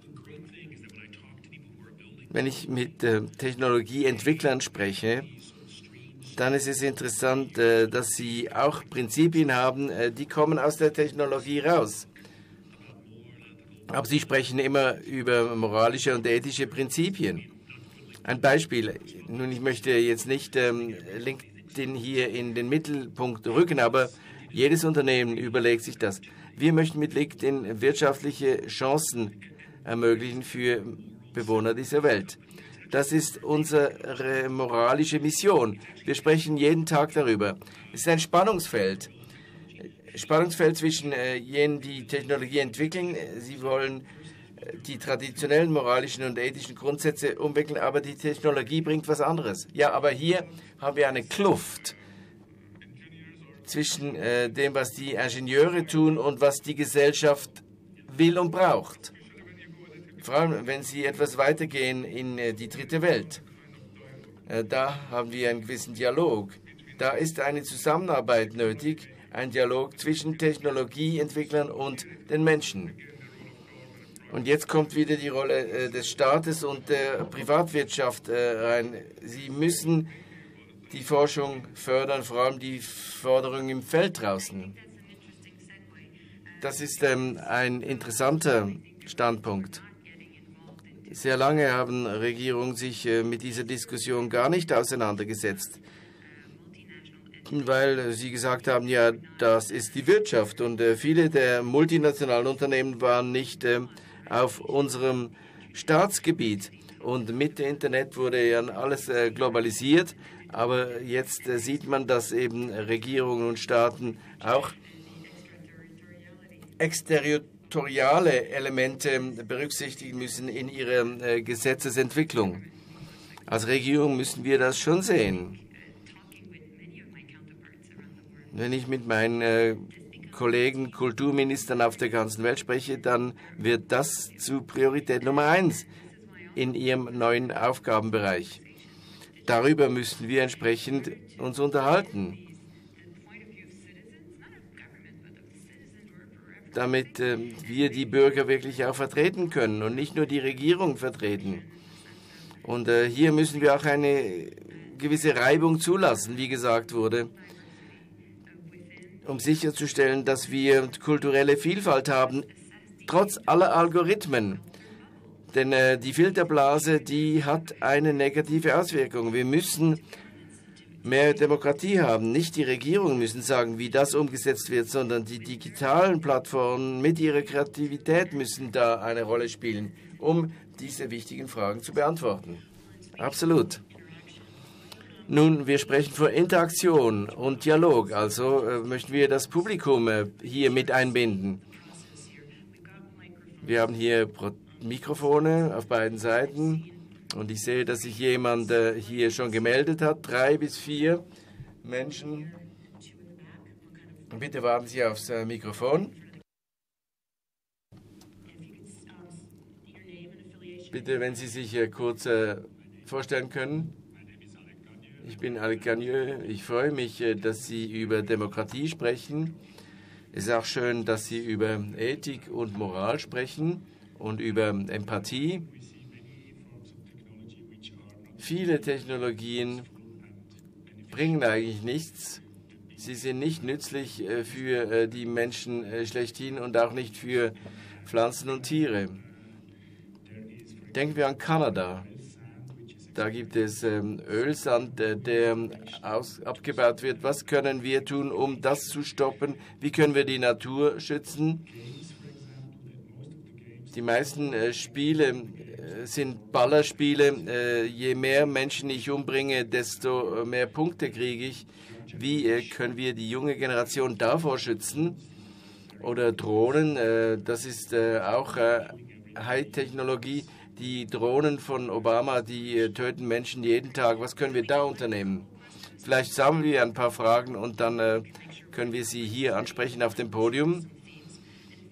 Wenn ich mit Technologieentwicklern spreche, dann ist es interessant, dass sie auch Prinzipien haben, die kommen aus der Technologie raus. Aber sie sprechen immer über moralische und ethische Prinzipien. Ein Beispiel. Nun, ich möchte jetzt nicht LinkedIn hier in den Mittelpunkt rücken, aber jedes Unternehmen überlegt sich das. Wir möchten mit LinkedIn wirtschaftliche Chancen ermöglichen für Bewohner dieser Welt. Das ist unsere moralische Mission. Wir sprechen jeden Tag darüber. Es ist ein Spannungsfeld. Spannungsfeld zwischen jenen, die Technologie entwickeln. Sie wollen die traditionellen moralischen und ethischen Grundsätze umwickeln, aber die Technologie bringt was anderes. Ja, aber hier haben wir eine Kluft zwischen dem, was die Ingenieure tun und was die Gesellschaft will und braucht. Vor allem, wenn Sie etwas weitergehen in die dritte Welt. Da haben wir einen gewissen Dialog. Da ist eine Zusammenarbeit nötig, ein Dialog zwischen Technologieentwicklern und den Menschen. Und jetzt kommt wieder die Rolle des Staates und der Privatwirtschaft rein. Sie müssen die Forschung fördern, vor allem die Forderung im Feld draußen. Das ist ein interessanter Standpunkt. Sehr lange haben Regierungen sich mit dieser Diskussion gar nicht auseinandergesetzt, weil sie gesagt haben, ja, das ist die Wirtschaft. Und viele der multinationalen Unternehmen waren nicht auf unserem Staatsgebiet. Und mit dem Internet wurde ja alles globalisiert. Aber jetzt sieht man, dass eben Regierungen und Staaten auch exterritoriale Elemente berücksichtigen müssen in ihrer Gesetzesentwicklung. Als Regierung müssen wir das schon sehen. Wenn ich mit meinen Kollegen, Kulturministern auf der ganzen Welt spreche, dann wird das zu Priorität Nummer 1 in ihrem neuen Aufgabenbereich. Darüber müssen wir entsprechend uns unterhalten, damit wir die Bürger wirklich auch vertreten können und nicht nur die Regierung vertreten. Und hier müssen wir auch eine gewisse Reibung zulassen, wie gesagt wurde, um sicherzustellen, dass wir kulturelle Vielfalt haben, trotz aller Algorithmen. Denn die Filterblase, die hat eine negative Auswirkung. Wir müssen mehr Demokratie haben. Nicht die Regierungen müssen sagen, wie das umgesetzt wird, sondern die digitalen Plattformen mit ihrer Kreativität müssen da eine Rolle spielen, um diese wichtigen Fragen zu beantworten. Absolut. Nun, wir sprechen von Interaktion und Dialog. Also möchten wir das Publikum hier mit einbinden. Wir haben hier Mikrofone auf beiden Seiten und ich sehe, dass sich jemand hier schon gemeldet hat. 3 bis 4 Menschen Bitte warten Sie aufs Mikrofon. Bitte, wenn Sie sich kurz vorstellen können. Ich bin Alec Gagneux. Ich freue mich, dass Sie über Demokratie sprechen. Es ist auch schön, dass Sie über Ethik und Moral sprechen und über Empathie. Viele Technologien bringen eigentlich nichts. Sie sind nicht nützlich für die Menschen schlechthin und auch nicht für Pflanzen und Tiere. Denken wir an Kanada. Da gibt es Ölsand, der abgebaut wird. Was können wir tun, um das zu stoppen? Wie können wir die Natur schützen? Die meisten Spiele sind Ballerspiele. Je mehr Menschen ich umbringe, desto mehr Punkte kriege ich. Wie können wir die junge Generation davor schützen? Oder Drohnen, das ist auch High-Technologie. Die Drohnen von Obama, die töten Menschen jeden Tag. Was können wir da unternehmen? Vielleicht sammeln wir ein paar Fragen und dann können wir sie hier ansprechen auf dem Podium.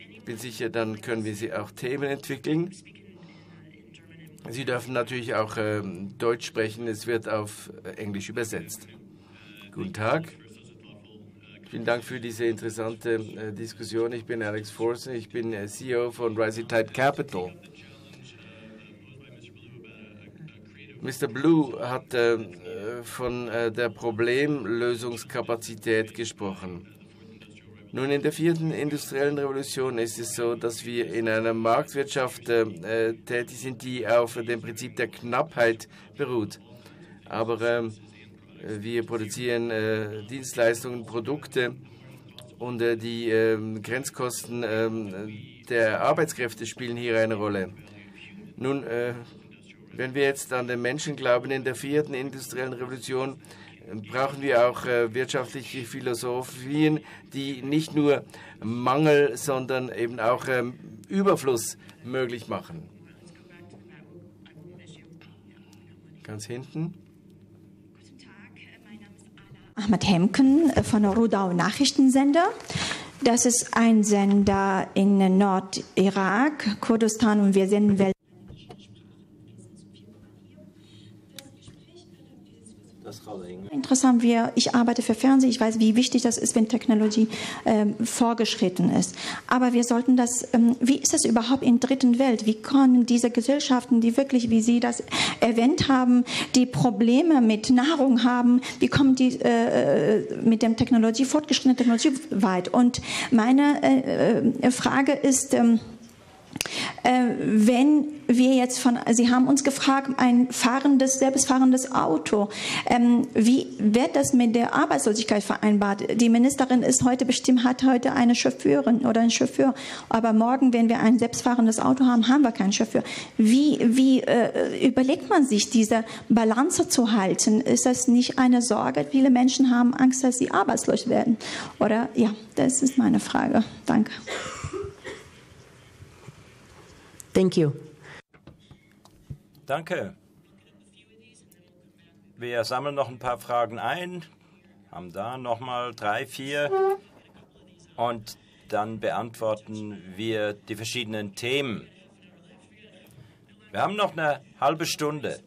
Ich bin sicher, dann können wir sie auch Themen entwickeln. Sie dürfen natürlich auch Deutsch sprechen. Es wird auf Englisch übersetzt. Guten Tag. Vielen Dank für diese interessante Diskussion. Ich bin Alex Forson. Ich bin CEO von Rising Tide Capital. Mr. Blue hat von der Problemlösungskapazität gesprochen. Nun, in der vierten industriellen Revolution ist es so, dass wir in einer Marktwirtschaft tätig sind, die auf dem Prinzip der Knappheit beruht. Aber wir produzieren Dienstleistungen, Produkte und die Grenzkosten der Arbeitskräfte spielen hier eine Rolle. Nun, wenn wir jetzt an den Menschen glauben in der vierten industriellen Revolution, brauchen wir auch wirtschaftliche Philosophien, die nicht nur Mangel, sondern eben auch Überfluss möglich machen. Ganz hinten. Guten Tag, Ahmad Hemken von Rudaw Nachrichtensender. Das ist ein Sender in Nordirak, Kurdistan, und wir senden weltweit. Interessant, ich arbeite für Fernsehen, ich weiß, wie wichtig das ist, wenn Technologie vorgeschritten ist. Aber wir sollten das, wie ist das überhaupt in der dritten Welt? Wie können diese Gesellschaften, die wirklich, wie Sie das erwähnt haben, die Probleme mit Nahrung haben, wie kommen die mit der Technologie, fortgeschrittenen Technologie weit? Und meine Frage ist, wenn wir jetzt von, Sie haben uns gefragt, ein selbstfahrendes Auto, wie wird das mit der Arbeitslosigkeit vereinbart? Die Ministerin ist heute bestimmt, hat heute eine Chauffeurin oder einen Chauffeur, aber morgen, wenn wir ein selbstfahrendes Auto haben, haben wir keinen Chauffeur. Wie überlegt man sich, diese Balance zu halten? Ist das nicht eine Sorge? Viele Menschen haben Angst, dass sie arbeitslos werden. Oder, ja, das ist meine Frage. Danke. Thank you. Danke. Wir sammeln noch ein paar Fragen ein, haben da nochmal 3, 4 und dann beantworten wir die verschiedenen Themen. Wir haben noch eine halbe Stunde.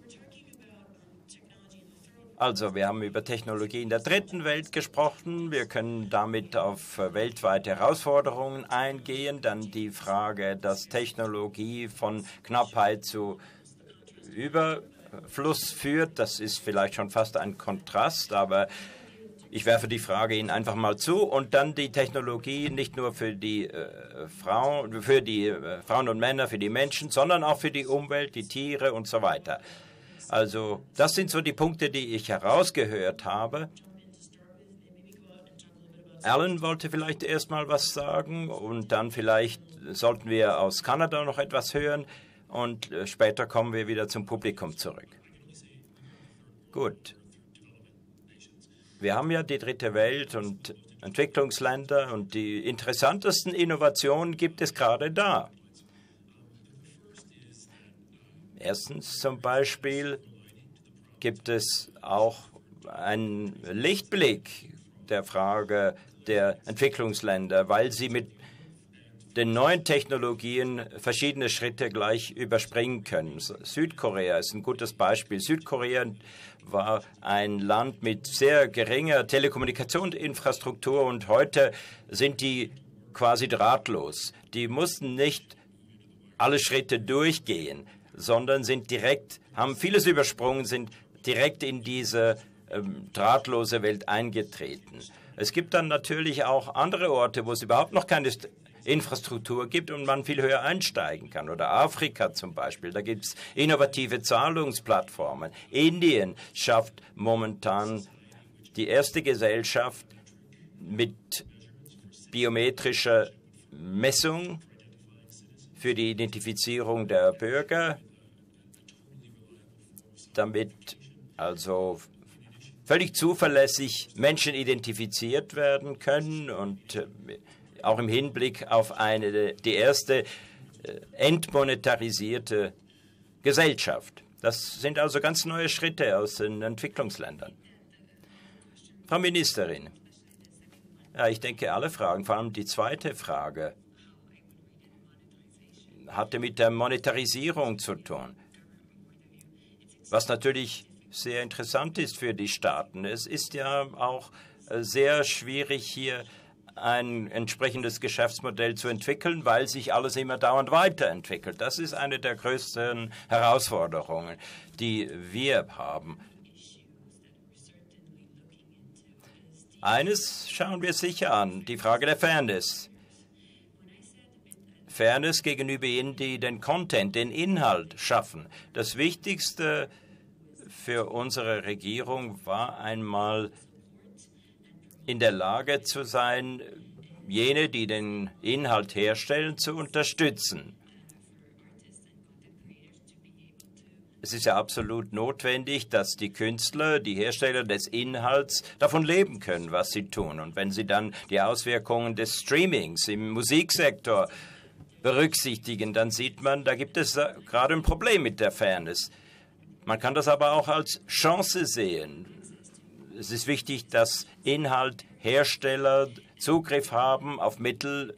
Also wir haben über Technologie in der dritten Welt gesprochen. Wir können damit auf weltweite Herausforderungen eingehen. Dann die Frage, dass Technologie von Knappheit zu Überfluss führt. Das ist vielleicht schon fast ein Kontrast, aber ich werfe die Frage Ihnen einfach mal zu. Und dann die Technologie nicht nur für die Frauen und Männer, für die Menschen, sondern auch für die Umwelt, die Tiere und so weiter. Also das sind so die Punkte, die ich herausgehört habe. Allen wollte vielleicht erst mal was sagen und dann vielleicht sollten wir aus Kanada noch etwas hören und später kommen wir wieder zum Publikum zurück. Gut. Wir haben ja die dritte Welt und Entwicklungsländer und die interessantesten Innovationen gibt es gerade da. Erstens zum Beispiel gibt es auch einen Lichtblick der Frage der Entwicklungsländer, weil sie mit den neuen Technologien verschiedene Schritte gleich überspringen können. Südkorea ist ein gutes Beispiel. Südkorea war ein Land mit sehr geringer Telekommunikationsinfrastruktur und heute sind die quasi drahtlos. Die mussten nicht alle Schritte durchgehen, sondern sind direkt, haben vieles übersprungen, sind direkt in diese drahtlose Welt eingetreten. Es gibt dann natürlich auch andere Orte, wo es überhaupt noch keine Infrastruktur gibt und man viel höher einsteigen kann. Oder Afrika zum Beispiel, da gibt es innovative Zahlungsplattformen. Indien schafft momentan die erste Gesellschaft mit biometrischer Messung für die Identifizierung der Bürger, damit also völlig zuverlässig Menschen identifiziert werden können und auch im Hinblick auf die erste entmonetarisierte Gesellschaft. Das sind also ganz neue Schritte aus den Entwicklungsländern. Frau Ministerin, ja, ich denke, alle Fragen, vor allem die zweite Frage, hatte mit der Monetarisierung zu tun, was natürlich sehr interessant ist für die Staaten. Es ist ja auch sehr schwierig, hier ein entsprechendes Geschäftsmodell zu entwickeln, weil sich alles immer dauernd weiterentwickelt. Das ist eine der größten Herausforderungen, die wir haben. Eines schauen wir sicher an, die Frage der Fairness. Fairness gegenüber jenen, die den Content, den Inhalt schaffen. Das Wichtigste für unsere Regierung war einmal in der Lage zu sein, jene, die den Inhalt herstellen, zu unterstützen. Es ist ja absolut notwendig, dass die Künstler, die Hersteller des Inhalts davon leben können, was sie tun. Und wenn sie dann die Auswirkungen des Streamings im Musiksektor berücksichtigen, dann sieht man, da gibt es gerade ein Problem mit der Fairness. Man kann das aber auch als Chance sehen. Es ist wichtig, dass Inhalthersteller Zugriff haben auf Mittel,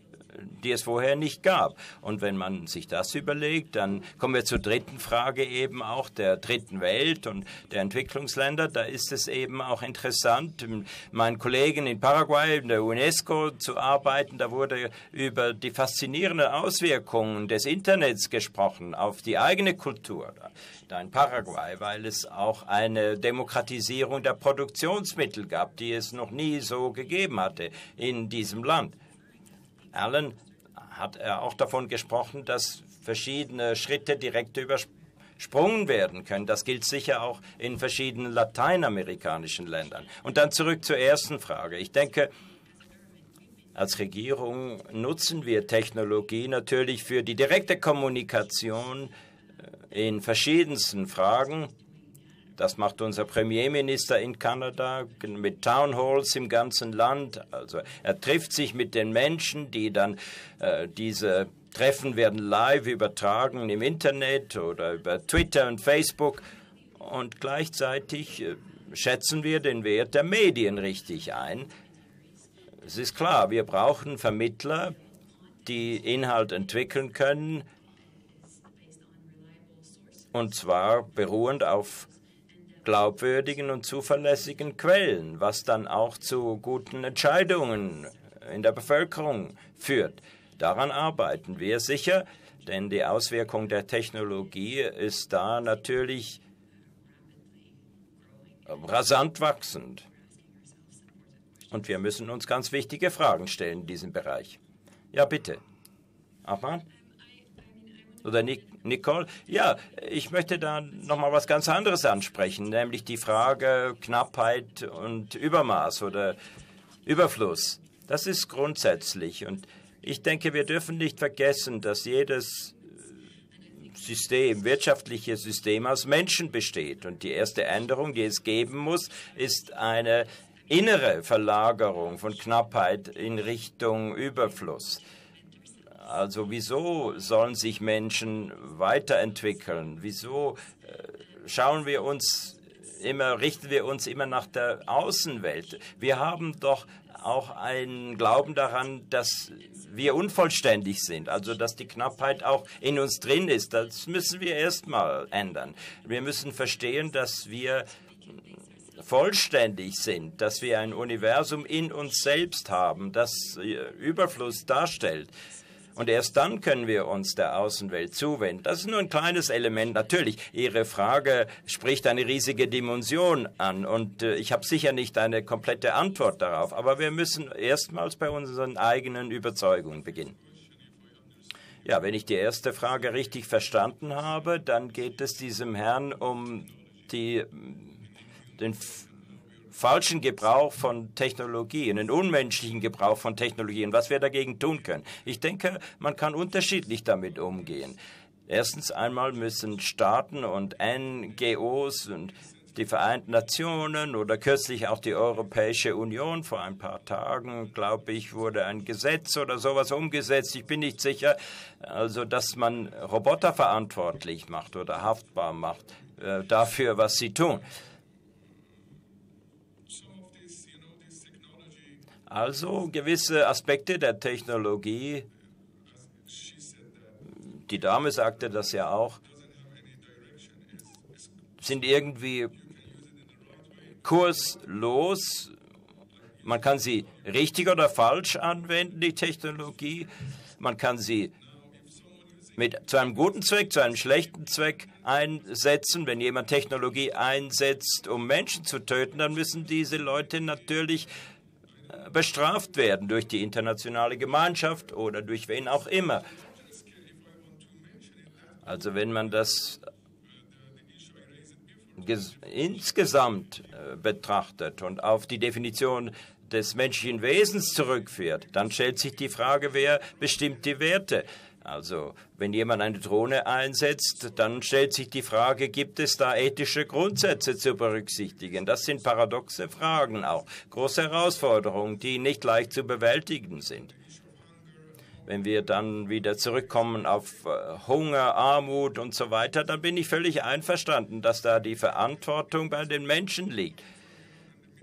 die es vorher nicht gab. Und wenn man sich das überlegt, dann kommen wir zur dritten Frage eben auch der dritten Welt und der Entwicklungsländer. Da ist es eben auch interessant, mit meinen Kollegen in Paraguay, in der UNESCO zu arbeiten. Da wurde über die faszinierenden Auswirkungen des Internets gesprochen auf die eigene Kultur da in Paraguay, weil es auch eine Demokratisierung der Produktionsmittel gab, die es noch nie so gegeben hatte in diesem Land. Allen hat er auch davon gesprochen, dass verschiedene Schritte direkt übersprungen werden können. Das gilt sicher auch in verschiedenen lateinamerikanischen Ländern. Und dann zurück zur ersten Frage. Ich denke, als Regierung nutzen wir Technologie natürlich für die direkte Kommunikation in verschiedensten Fragen. Das macht unser Premierminister in Kanada mit Townhalls im ganzen Land. Also er trifft sich mit den Menschen, die dann diese Treffen werden live übertragen im Internet oder über Twitter und Facebook. Und gleichzeitig schätzen wir den Wert der Medien richtig ein. Es ist klar, wir brauchen Vermittler, die Inhalt entwickeln können, und zwar beruhend auf glaubwürdigen und zuverlässigen Quellen, was dann auch zu guten Entscheidungen in der Bevölkerung führt. Daran arbeiten wir sicher, denn die Auswirkung der Technologie ist da natürlich rasant wachsend. Und wir müssen uns ganz wichtige Fragen stellen in diesem Bereich. Ja, bitte. Ahmad? Oder Nicole? Ja, ich möchte da noch mal was ganz anderes ansprechen, nämlich die Frage Knappheit und Übermaß oder Überfluss. Das ist grundsätzlich. Und ich denke, wir dürfen nicht vergessen, dass jedes System, wirtschaftliche System aus Menschen besteht. Und die erste Änderung, die es geben muss, ist eine innere Verlagerung von Knappheit in Richtung Überfluss. Also wieso sollen sich Menschen weiterentwickeln? Wieso richten wir uns immer nach der Außenwelt? Wir haben doch auch einen Glauben daran, dass wir unvollständig sind, also dass die Knappheit auch in uns drin ist. Das müssen wir erstmal ändern. Wir müssen verstehen, dass wir vollständig sind, dass wir ein Universum in uns selbst haben, das Überfluss darstellt. Und erst dann können wir uns der Außenwelt zuwenden. Das ist nur ein kleines Element. Natürlich, Ihre Frage spricht eine riesige Dimension an. Und ich habe sicher nicht eine komplette Antwort darauf. Aber wir müssen erstmals bei unseren eigenen Überzeugungen beginnen. Ja, wenn ich die erste Frage richtig verstanden habe, dann geht es diesem Herrn um den falschen Gebrauch von Technologien, einen unmenschlichen Gebrauch von Technologien, was wir dagegen tun können. Ich denke, man kann unterschiedlich damit umgehen. Erstens einmal müssen Staaten und NGOs und die Vereinten Nationen oder kürzlich auch die Europäische Union, vor ein paar Tagen, glaube ich, wurde ein Gesetz oder sowas umgesetzt, ich bin nicht sicher, also dass man Roboter verantwortlich macht oder haftbar macht dafür, was sie tun. Also gewisse Aspekte der Technologie, die Dame sagte das ja auch, sind irgendwie kurslos. Man kann sie richtig oder falsch anwenden, die Technologie. Man kann sie zu einem guten Zweck, zu einem schlechten Zweck einsetzen. Wenn jemand Technologie einsetzt, um Menschen zu töten, dann müssen diese Leute natürlich bestraft werden durch die internationale Gemeinschaft oder durch wen auch immer. Also wenn man das insgesamt betrachtet und auf die Definition des menschlichen Wesens zurückführt, dann stellt sich die Frage, wer bestimmt die Werte? Also wenn jemand eine Drohne einsetzt, dann stellt sich die Frage, gibt es da ethische Grundsätze zu berücksichtigen? Das sind paradoxe Fragen auch, große Herausforderungen, die nicht leicht zu bewältigen sind. Wenn wir dann wieder zurückkommen auf Hunger, Armut und so weiter, dann bin ich völlig einverstanden, dass da die Verantwortung bei den Menschen liegt.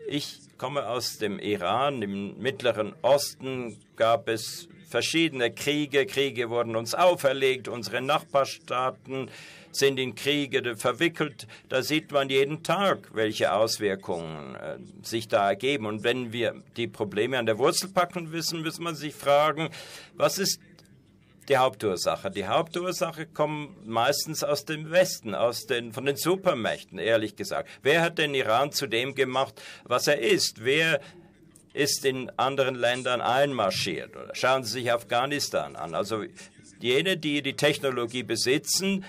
Ich komme aus dem Iran, im Mittleren Osten gab es verschiedene Kriege. Kriege wurden uns auferlegt. Unsere Nachbarstaaten sind in Kriege verwickelt. Da sieht man jeden Tag, welche Auswirkungen sich da ergeben. Und wenn wir die Probleme an der Wurzel packen wissen, muss man sich fragen, was ist die Hauptursache? Die Hauptursache kommt meistens aus dem Westen, von den Supermächten, ehrlich gesagt. Wer hat den Iran zu dem gemacht, was er ist? Wer ist in anderen Ländern einmarschiert? Oder schauen Sie sich Afghanistan an. Also jene, die die Technologie besitzen,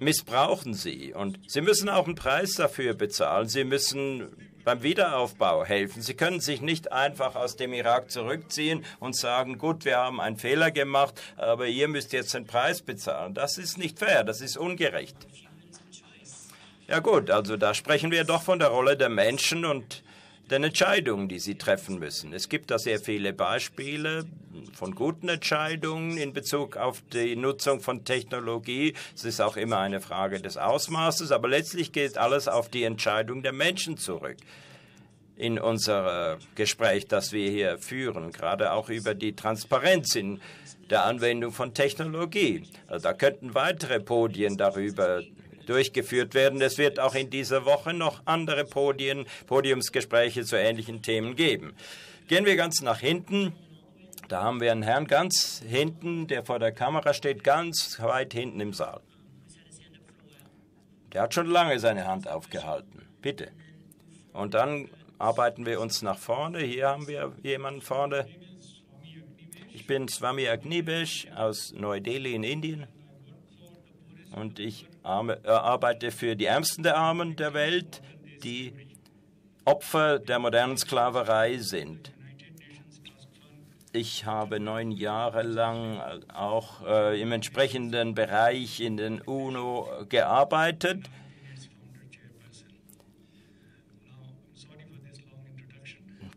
missbrauchen sie. Und sie müssen auch einen Preis dafür bezahlen. Sie müssen beim Wiederaufbau helfen. Sie können sich nicht einfach aus dem Irak zurückziehen und sagen, gut, wir haben einen Fehler gemacht, aber ihr müsst jetzt den Preis bezahlen. Das ist nicht fair, das ist ungerecht. Ja gut, also da sprechen wir doch von der Rolle der Menschen und den Entscheidungen, die sie treffen müssen. Es gibt da sehr viele Beispiele von guten Entscheidungen in Bezug auf die Nutzung von Technologie. Es ist auch immer eine Frage des Ausmaßes, aber letztlich geht alles auf die Entscheidung der Menschen zurück. In unser Gespräch, das wir hier führen, gerade auch über die Transparenz in der Anwendung von Technologie. Also da könnten weitere Podien darüber durchgeführt werden. Es wird auch in dieser Woche noch andere Podiumsgespräche zu ähnlichen Themen geben. Gehen wir ganz nach hinten. Da haben wir einen Herrn ganz hinten, der vor der Kamera steht, ganz weit hinten im Saal. Der hat schon lange seine Hand aufgehalten. Bitte. Und dann arbeiten wir uns nach vorne. Hier haben wir jemanden vorne. Ich bin Swami Agnivesh aus Neu-Delhi in Indien. Und ich arbeite für die Ärmsten der Armen der Welt, die Opfer der modernen Sklaverei sind. Ich habe 9 Jahre lang auch im entsprechenden Bereich in den UNO gearbeitet.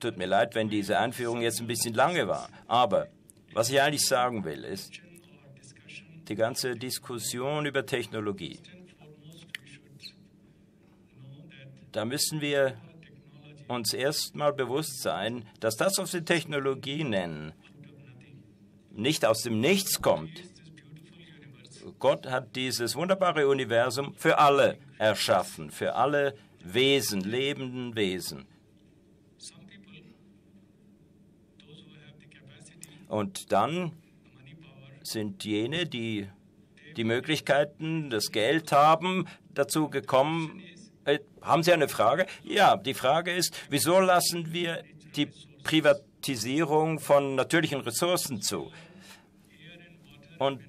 Tut mir leid, wenn diese Einführung jetzt ein bisschen lange war. Aber was ich eigentlich sagen will, ist, die ganze Diskussion über Technologie. Da müssen wir uns erstmal bewusst sein, dass das, was wir Technologie nennen, nicht aus dem Nichts kommt. Gott hat dieses wunderbare Universum für alle erschaffen, für alle Wesen, lebenden Wesen. Und dann sind jene, die die Möglichkeiten, das Geld haben, dazu gekommen. Haben Sie eine Frage? Ja, die Frage ist, wieso lassen wir die Privatisierung von natürlichen Ressourcen zu? Und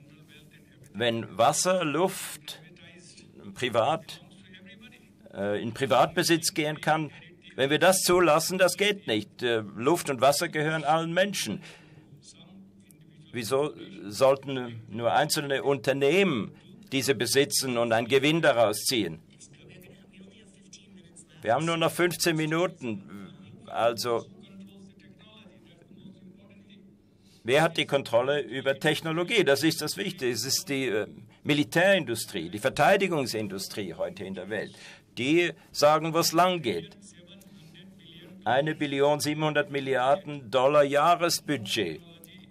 wenn Wasser, Luft privat in Privatbesitz gehen kann, wenn wir das zulassen, das geht nicht. Luft und Wasser gehören allen Menschen. Wieso sollten nur einzelne Unternehmen diese besitzen und einen Gewinn daraus ziehen? Wir haben nur noch 15 Minuten. Also, wer hat die Kontrolle über Technologie? Das ist das Wichtige. Es ist die Militärindustrie, die Verteidigungsindustrie heute in der Welt. Die sagen, wo es lang geht. 1.700 Milliarden Dollar Jahresbudget.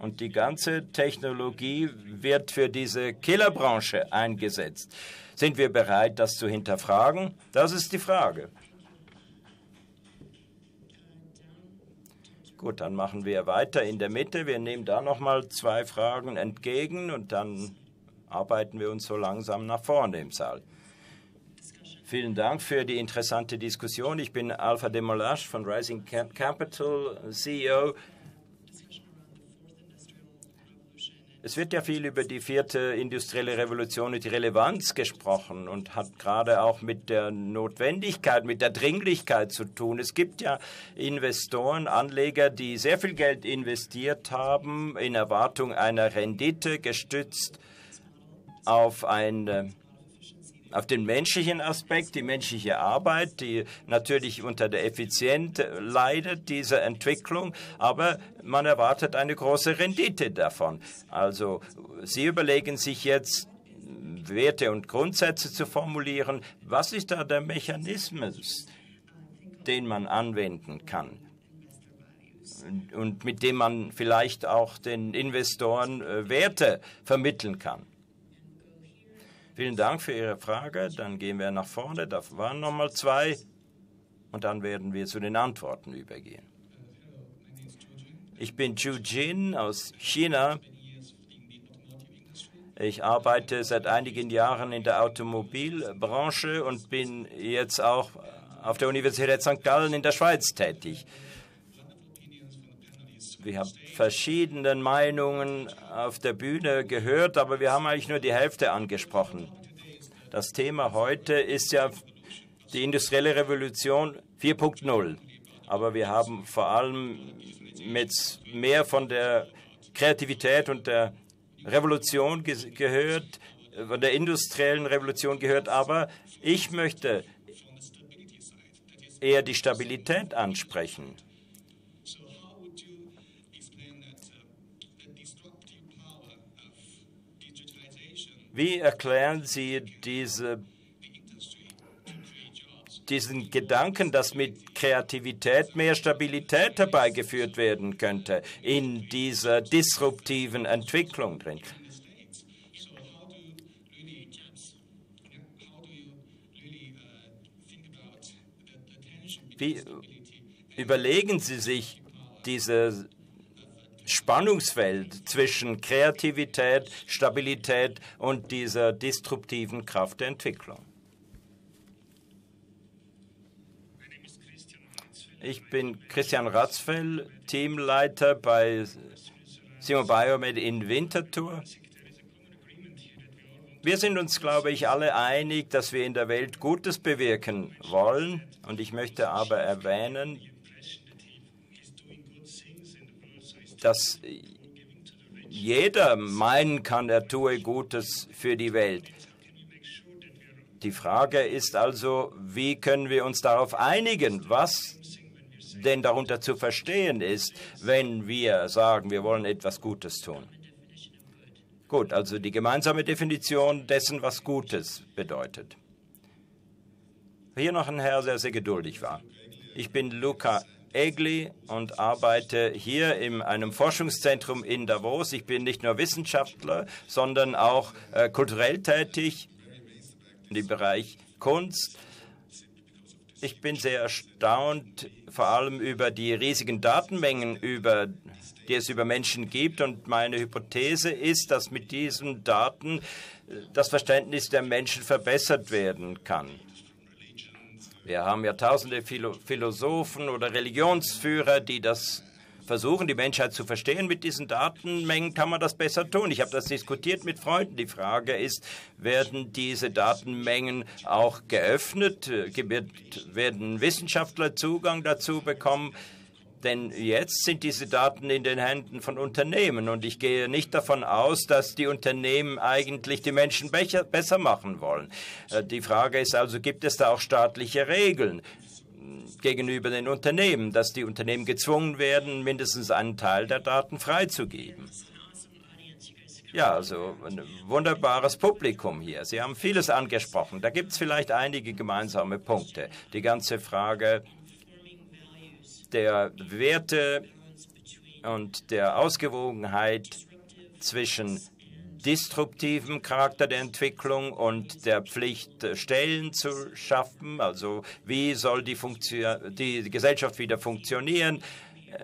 Und die ganze Technologie wird für diese Killerbranche eingesetzt. Sind wir bereit, das zu hinterfragen? Das ist die Frage. Gut, dann machen wir weiter in der Mitte. Wir nehmen da noch mal 2 Fragen entgegen und dann arbeiten wir uns so langsam nach vorne im Saal. Vielen Dank für die interessante Diskussion. Ich bin Alfa Demmellash von Rising Tide Capital, CEO. Es wird ja viel über die 4. industrielle Revolution und die Relevanz gesprochen und hat gerade auch mit der Notwendigkeit, mit der Dringlichkeit zu tun. Es gibt ja Investoren, Anleger, die sehr viel Geld investiert haben in Erwartung einer Rendite, gestützt auf den menschlichen Aspekt, die menschliche Arbeit, die natürlich unter der Effizienz leidet, dieser Entwicklung, aber man erwartet eine große Rendite davon. Also Sie überlegen sich jetzt, Werte und Grundsätze zu formulieren. Was ist da der Mechanismus, den man anwenden kann und mit dem man vielleicht auch den Investoren Werte vermitteln kann? Vielen Dank für Ihre Frage. Dann gehen wir nach vorne. Da waren noch mal 2. Und dann werden wir zu den Antworten übergehen. Ich bin Zhu Jin aus China. Ich arbeite seit einigen Jahren in der Automobilbranche und bin jetzt auch auf der Universität St. Gallen in der Schweiz tätig. Wir haben verschiedene Meinungen auf der Bühne gehört, aber wir haben eigentlich nur die Hälfte angesprochen. Das Thema heute ist ja die industrielle Revolution 4.0. Aber wir haben vor allem jetzt mehr von der Kreativität und der Revolution gehört, von der industriellen Revolution gehört. Aber ich möchte eher die Stabilität ansprechen. Wie erklären Sie diesen Gedanken, dass mit Kreativität mehr Stabilität herbeigeführt werden könnte in dieser disruptiven Entwicklung drin? Wie überlegen Sie sich diese Spannungsfeld zwischen Kreativität, Stabilität und dieser disruptiven Kraft der Entwicklung? Ich bin Christian Ratzfell, Teamleiter bei Simon Biomed in Winterthur. Wir sind uns, glaube ich, alle einig, dass wir in der Welt Gutes bewirken wollen. Und ich möchte aber erwähnen, dass jeder meinen kann, er tue Gutes für die Welt. Die Frage ist also, wie können wir uns darauf einigen, was denn darunter zu verstehen ist, wenn wir sagen, wir wollen etwas Gutes tun. Gut, also die gemeinsame Definition dessen, was Gutes bedeutet. Hier noch ein Herr, der sehr geduldig war. Ich bin Luca Egli und arbeite hier in einem Forschungszentrum in Davos. Ich bin nicht nur Wissenschaftler, sondern auch kulturell tätig im Bereich Kunst. Ich bin sehr erstaunt, vor allem über die riesigen Datenmengen, die es über Menschen gibt. Und meine Hypothese ist, dass mit diesen Daten das Verständnis der Menschen verbessert werden kann. Wir haben ja tausende Philosophen oder Religionsführer, die das versuchen, die Menschheit zu verstehen. Mit diesen Datenmengen kann man das besser tun. Ich habe das diskutiert mit Freunden. Die Frage ist, werden diese Datenmengen auch geöffnet? Werden Wissenschaftler Zugang dazu bekommen? Denn jetzt sind diese Daten in den Händen von Unternehmen. Und ich gehe nicht davon aus, dass die Unternehmen eigentlich die Menschen besser machen wollen. Die Frage ist also, gibt es da auch staatliche Regeln gegenüber den Unternehmen, dass die Unternehmen gezwungen werden, mindestens einen Teil der Daten freizugeben? Ja, also ein wunderbares Publikum hier. Sie haben vieles angesprochen. Da gibt es vielleicht einige gemeinsame Punkte. Die ganze Frage der Werte und der Ausgewogenheit zwischen disruptivem Charakter der Entwicklung und der Pflicht, Stellen zu schaffen. Also wie soll die Gesellschaft wieder funktionieren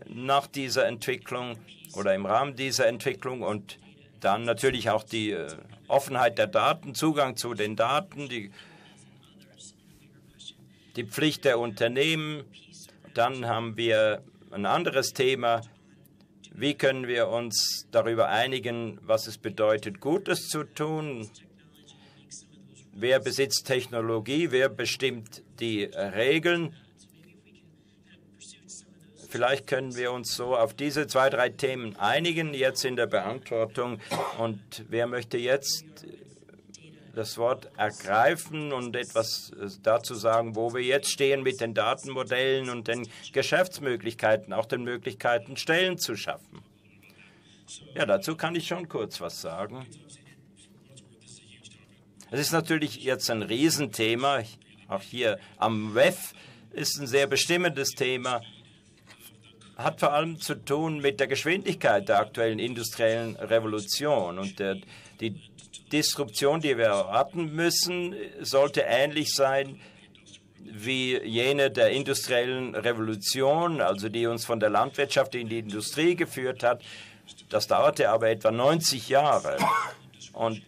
nach dieser Entwicklung oder im Rahmen dieser Entwicklung, und dann natürlich auch die Offenheit der Daten, Zugang zu den Daten, die Pflicht der Unternehmen. Dann haben wir ein anderes Thema. Wie können wir uns darüber einigen, was es bedeutet, Gutes zu tun? Wer besitzt Technologie? Wer bestimmt die Regeln? Vielleicht können wir uns so auf diese 2, 3 Themen einigen, jetzt in der Beantwortung. Und wer möchte jetzt das Wort ergreifen und etwas dazu sagen, wo wir jetzt stehen mit den Datenmodellen und den Geschäftsmöglichkeiten, auch den Möglichkeiten, Stellen zu schaffen? Ja, dazu kann ich schon kurz was sagen. Es ist natürlich jetzt ein Riesenthema. Auch hier am WEF ist ein sehr bestimmendes Thema. Hat vor allem zu tun mit der Geschwindigkeit der aktuellen industriellen Revolution und die Disruption, die wir erwarten müssen, sollte ähnlich sein wie jene der industriellen Revolution, also die uns von der Landwirtschaft in die Industrie geführt hat. Das dauerte aber etwa 90 Jahre. Und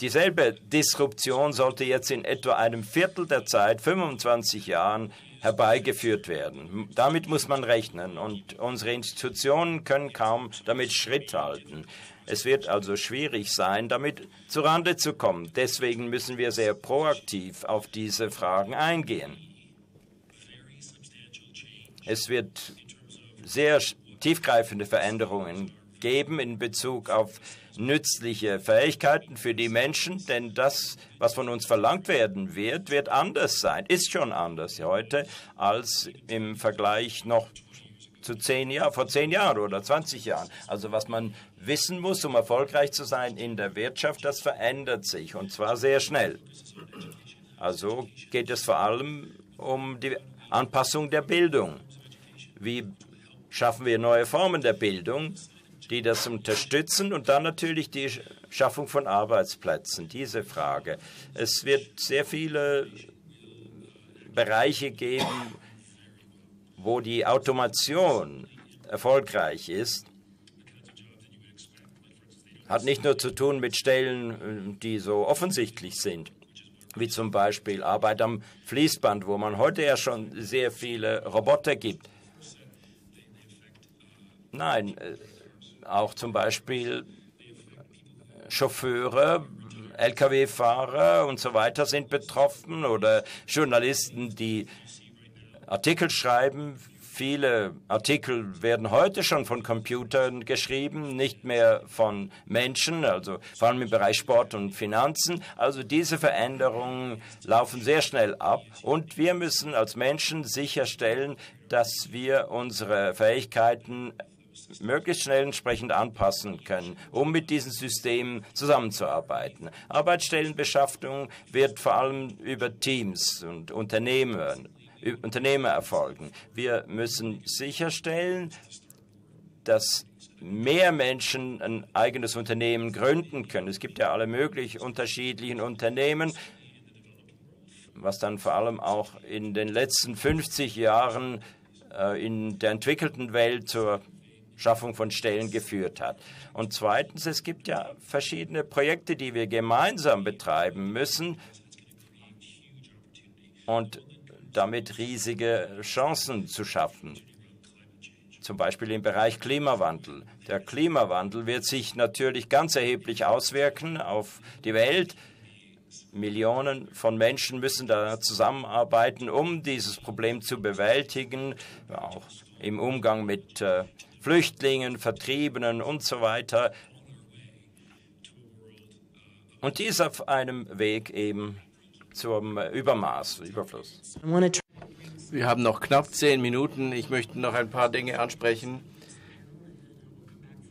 dieselbe Disruption sollte jetzt in etwa einem Viertel der Zeit, 25 Jahren, herbeigeführt werden. Damit muss man rechnen, und unsere Institutionen können kaum damit Schritt halten. Es wird also schwierig sein, damit zurande zu kommen. Deswegen müssen wir sehr proaktiv auf diese Fragen eingehen. Es wird sehr tiefgreifende Veränderungen geben in Bezug auf nützliche Fähigkeiten für die Menschen, denn das, was von uns verlangt werden wird, wird anders sein, ist schon anders heute als im Vergleich noch zu 10 Jahren, vor 10 Jahren oder 20 Jahren. Also was man wissen muss, um erfolgreich zu sein in der Wirtschaft, das verändert sich, und zwar sehr schnell. Also geht es vor allem um die Anpassung der Bildung. Wie schaffen wir neue Formen der Bildung, die das unterstützen, und dann natürlich die Schaffung von Arbeitsplätzen, diese Frage. Es wird sehr viele Bereiche geben, wo die Automation erfolgreich ist. Hat nicht nur zu tun mit Stellen, die so offensichtlich sind, wie zum Beispiel Arbeit am Fließband, wo man heute ja schon sehr viele Roboter gibt. Nein, auch zum Beispiel Chauffeure, Lkw-Fahrer und so weiter sind betroffen, oder Journalisten, die Artikel schreiben. Viele Artikel werden heute schon von Computern geschrieben, nicht mehr von Menschen, also vor allem im Bereich Sport und Finanzen. Also diese Veränderungen laufen sehr schnell ab, und wir müssen als Menschen sicherstellen, dass wir unsere Fähigkeiten möglichst schnell entsprechend anpassen können, um mit diesen Systemen zusammenzuarbeiten. Arbeitsstellenbeschaffung wird vor allem über Teams und Unternehmen Unternehmer erfolgen. Wir müssen sicherstellen, dass mehr Menschen ein eigenes Unternehmen gründen können. Es gibt ja alle möglichen unterschiedlichen Unternehmen, was dann vor allem auch in den letzten 50 Jahren in der entwickelten Welt zur Schaffung von Stellen geführt hat. Und zweitens, es gibt ja verschiedene Projekte, die wir gemeinsam betreiben müssen und damit riesige Chancen zu schaffen. Zum Beispiel im Bereich Klimawandel. Der Klimawandel wird sich natürlich ganz erheblich auswirken auf die Welt. Millionen von Menschen müssen da zusammenarbeiten, um dieses Problem zu bewältigen, auch im Umgang mit Flüchtlingen, Vertriebenen und so weiter. Und dies auf einem Weg eben zum Übermaß, Überfluss. Wir haben noch knapp 10 Minuten. Ich möchte noch ein paar Dinge ansprechen,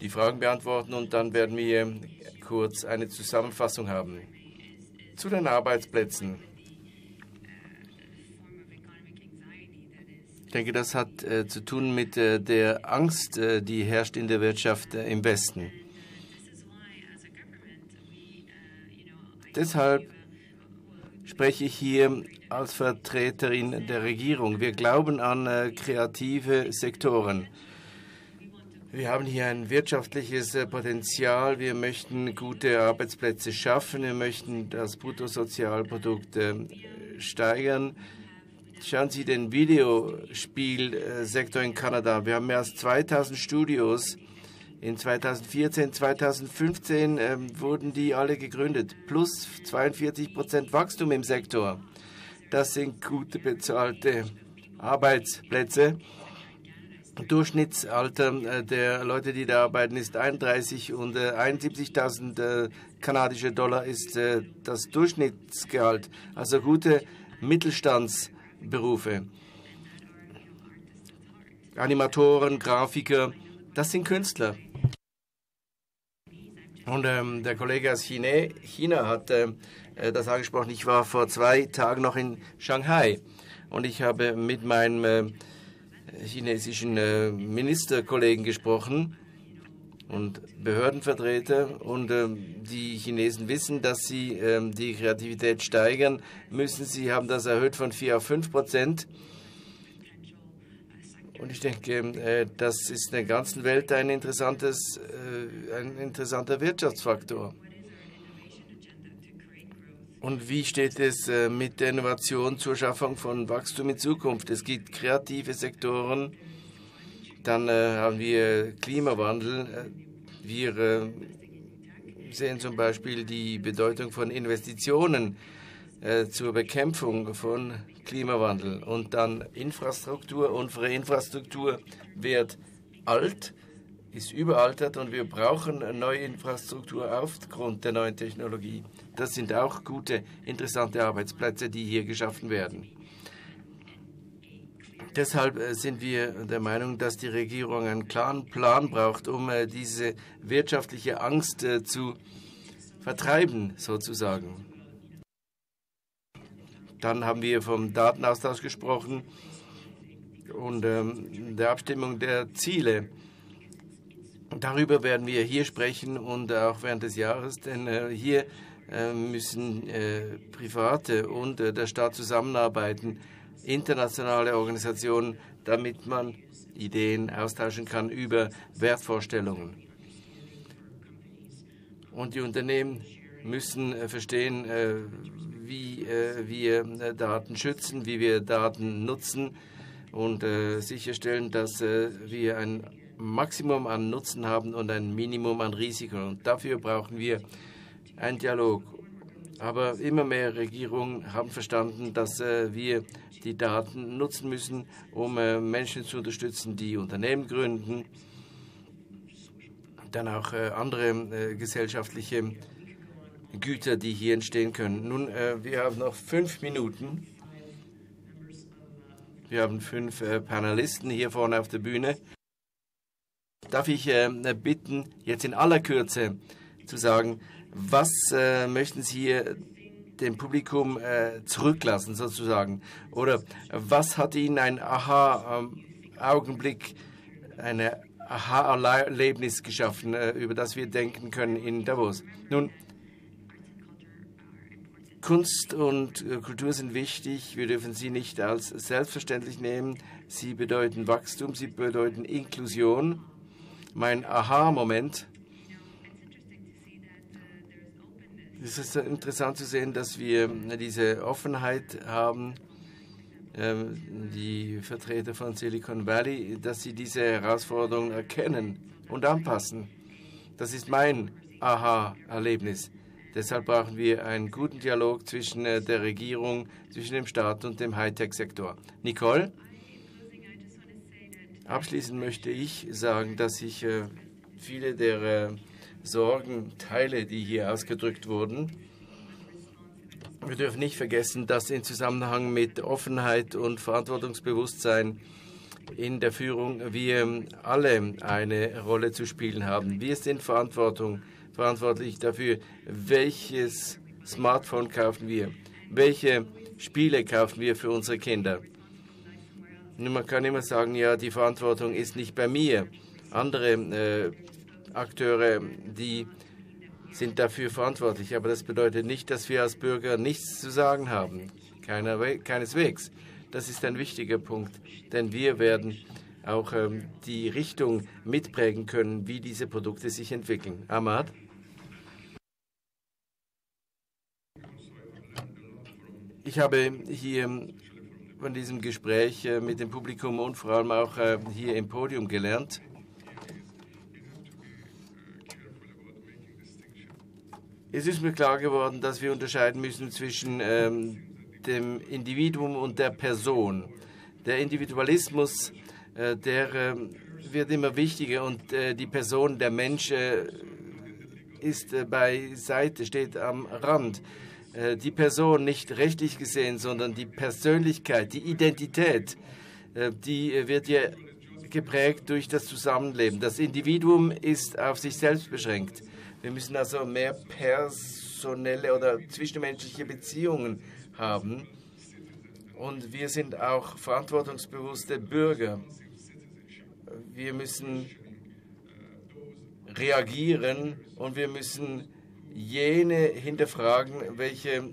die Fragen beantworten, und dann werden wir kurz eine Zusammenfassung haben. Zu den Arbeitsplätzen. Ich denke, das hat zu tun mit der Angst, die herrscht in der Wirtschaft im Westen. Deshalb spreche ich hier als Vertreterin der Regierung. Wir glauben an kreative Sektoren. Wir haben hier ein wirtschaftliches Potenzial. Wir möchten gute Arbeitsplätze schaffen. Wir möchten das Bruttosozialprodukt steigern. Schauen Sie den Videospielsektor in Kanada. Wir haben mehr als 2000 Studios. In 2014, 2015 wurden die alle gegründet. Plus 42% Wachstum im Sektor. Das sind gute bezahlte Arbeitsplätze. Durchschnittsalter der Leute, die da arbeiten, ist 31 und 71.000 kanadische Dollar ist das Durchschnittsgehalt. Also gute Mittelstandsberufe. Animatoren, Grafiker, das sind Künstler. Und der Kollege aus China hat das angesprochen. Ich war vor 2 Tagen noch in Shanghai und ich habe mit meinem chinesischen Ministerkollegen gesprochen und Behördenvertreter, und die Chinesen wissen, dass sie die Kreativität steigern müssen. Sie haben das erhöht von 4 auf 5%. Und ich denke, das ist in der ganzen Welt ein interessanter Wirtschaftsfaktor. Und wie steht es mit der Innovation zur Schaffung von Wachstum in Zukunft? Es gibt kreative Sektoren, dann haben wir Klimawandel. Wir sehen zum Beispiel die Bedeutung von Investitionen zur Bekämpfung von Klimawandel. Und dann Infrastruktur. Unsere Infrastruktur wird alt, ist überaltert, und wir brauchen neue Infrastruktur aufgrund der neuen Technologie. Das sind auch gute, interessante Arbeitsplätze, die hier geschaffen werden. Deshalb sind wir der Meinung, dass die Regierung einen klaren Plan braucht, um diese wirtschaftliche Angst zu vertreiben, sozusagen. Dann haben wir vom Datenaustausch gesprochen und der Abstimmung der Ziele. Darüber werden wir hier sprechen und auch während des Jahres, denn hier müssen Private und der Staat zusammenarbeiten, internationale Organisationen, damit man Ideen austauschen kann über Wertvorstellungen. Und die Unternehmen müssen verstehen, wie wir Daten schützen, wie wir Daten nutzen und sicherstellen, dass wir ein Maximum an Nutzen haben und ein Minimum an Risiken. Und dafür brauchen wir einen Dialog. Aber immer mehr Regierungen haben verstanden, dass wir die Daten nutzen müssen, um Menschen zu unterstützen, die Unternehmen gründen, dann auch andere gesellschaftliche Güter, die hier entstehen können. Nun, wir haben noch 5 Minuten. Wir haben 5 Panelisten hier vorne auf der Bühne. Darf ich bitten, jetzt in aller Kürze zu sagen, was möchten Sie dem Publikum zurücklassen, sozusagen? Oder was hat Ihnen ein Aha-Augenblick, eine Aha-Erlebnis geschaffen, über das wir denken können in Davos? Nun, Kunst und Kultur sind wichtig. Wir dürfen sie nicht als selbstverständlich nehmen. Sie bedeuten Wachstum, sie bedeuten Inklusion. Mein Aha-Moment. Es ist interessant zu sehen, dass wir diese Offenheit haben, die Vertreter von Silicon Valley, dass sie diese Herausforderungen erkennen und anpassen. Das ist mein Aha-Erlebnis. Deshalb brauchen wir einen guten Dialog zwischen der Regierung, zwischen dem Staat und dem Hightech-Sektor. Nicole? Abschließend möchte ich sagen, dass ich viele der Sorgen teile, die hier ausgedrückt wurden. Wir dürfen nicht vergessen, dass im Zusammenhang mit Offenheit und Verantwortungsbewusstsein in der Führung wir alle eine Rolle zu spielen haben. Wir sind verantwortlich dafür, welches Smartphone kaufen wir, welche Spiele kaufen wir für unsere Kinder. Nun, man kann immer sagen, ja, die Verantwortung ist nicht bei mir. Andere Akteure, die sind dafür verantwortlich. Aber das bedeutet nicht, dass wir als Bürger nichts zu sagen haben. Keineswegs. Das ist ein wichtiger Punkt, denn wir werden auch die Richtung mitprägen können, wie diese Produkte sich entwickeln. Ahmad? Ich habe hier von diesem Gespräch mit dem Publikum und vor allem auch hier im Podium gelernt. Es ist mir klar geworden, dass wir unterscheiden müssen zwischen dem Individuum und der Person. Der Individualismus der wird immer wichtiger und die Person, der Mensch, ist beiseite, steht am Rand. Die Person nicht rechtlich gesehen, sondern die Persönlichkeit, die Identität, die wird ja geprägt durch das Zusammenleben. Das Individuum ist auf sich selbst beschränkt. Wir müssen also mehr personelle oder zwischenmenschliche Beziehungen haben. Und wir sind auch verantwortungsbewusste Bürger. Wir müssen reagieren und wir müssen jene hinterfragen, welche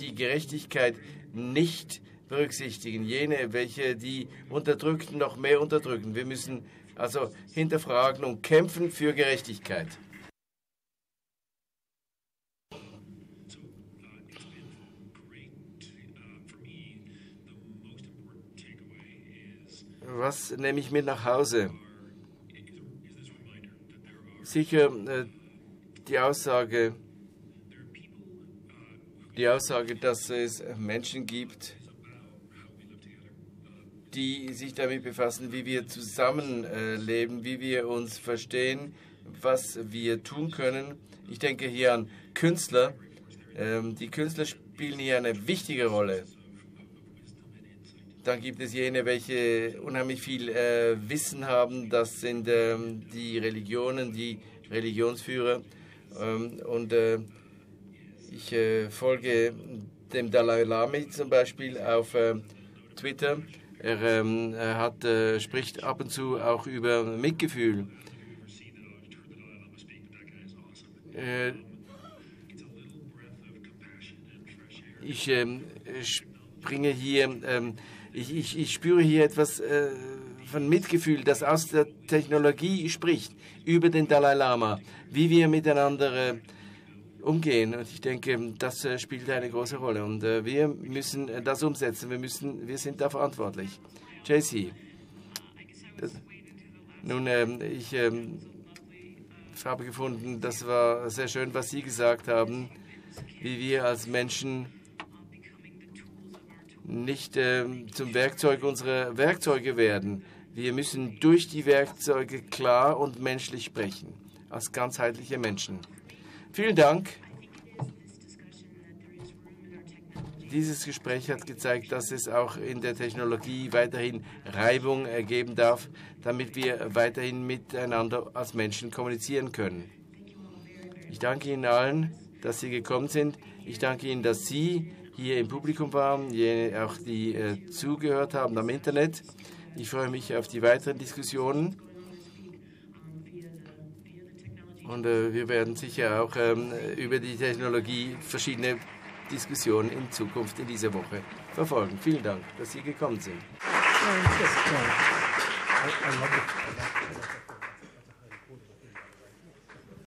die Gerechtigkeit nicht berücksichtigen, jene, welche die Unterdrückten noch mehr unterdrücken. Wir müssen also hinterfragen und kämpfen für Gerechtigkeit. Was nehme ich mit nach Hause? Sicher die Aussage, dass es Menschen gibt, die sich damit befassen, wie wir zusammenleben, wie wir uns verstehen, was wir tun können. Ich denke hier an Künstler. Die Künstler spielen hier eine wichtige Rolle. Dann gibt es jene, welche unheimlich viel Wissen haben. Das sind die Religionen, die Religionsführer. Ich folge dem Dalai Lama zum Beispiel auf Twitter. Er spricht ab und zu auch über Mitgefühl. Ich spüre hier etwas von Mitgefühl, das aus der Technologie spricht, über den Dalai Lama, wie wir miteinander umgehen. Und ich denke, das spielt eine große Rolle. Und wir müssen das umsetzen. Wir sind da verantwortlich. JC. Nun, ich habe gefunden, das war sehr schön, was Sie gesagt haben, wie wir als Menschen nicht zum Werkzeug unserer Werkzeuge werden. Wir müssen durch die Werkzeuge klar und menschlich sprechen, als ganzheitliche Menschen. Vielen Dank. Dieses Gespräch hat gezeigt, dass es auch in der Technologie weiterhin Reibung geben darf, damit wir weiterhin miteinander als Menschen kommunizieren können. Ich danke Ihnen allen dass Sie gekommen sind. Ich danke Ihnen, dass Sie hier im Publikum waren, auch die zugehört haben am Internet. Ich freue mich auf die weiteren Diskussionen. Und wir werden sicher auch über die Technologie verschiedene Diskussionen in Zukunft in dieser Woche verfolgen. Vielen Dank, dass Sie gekommen sind.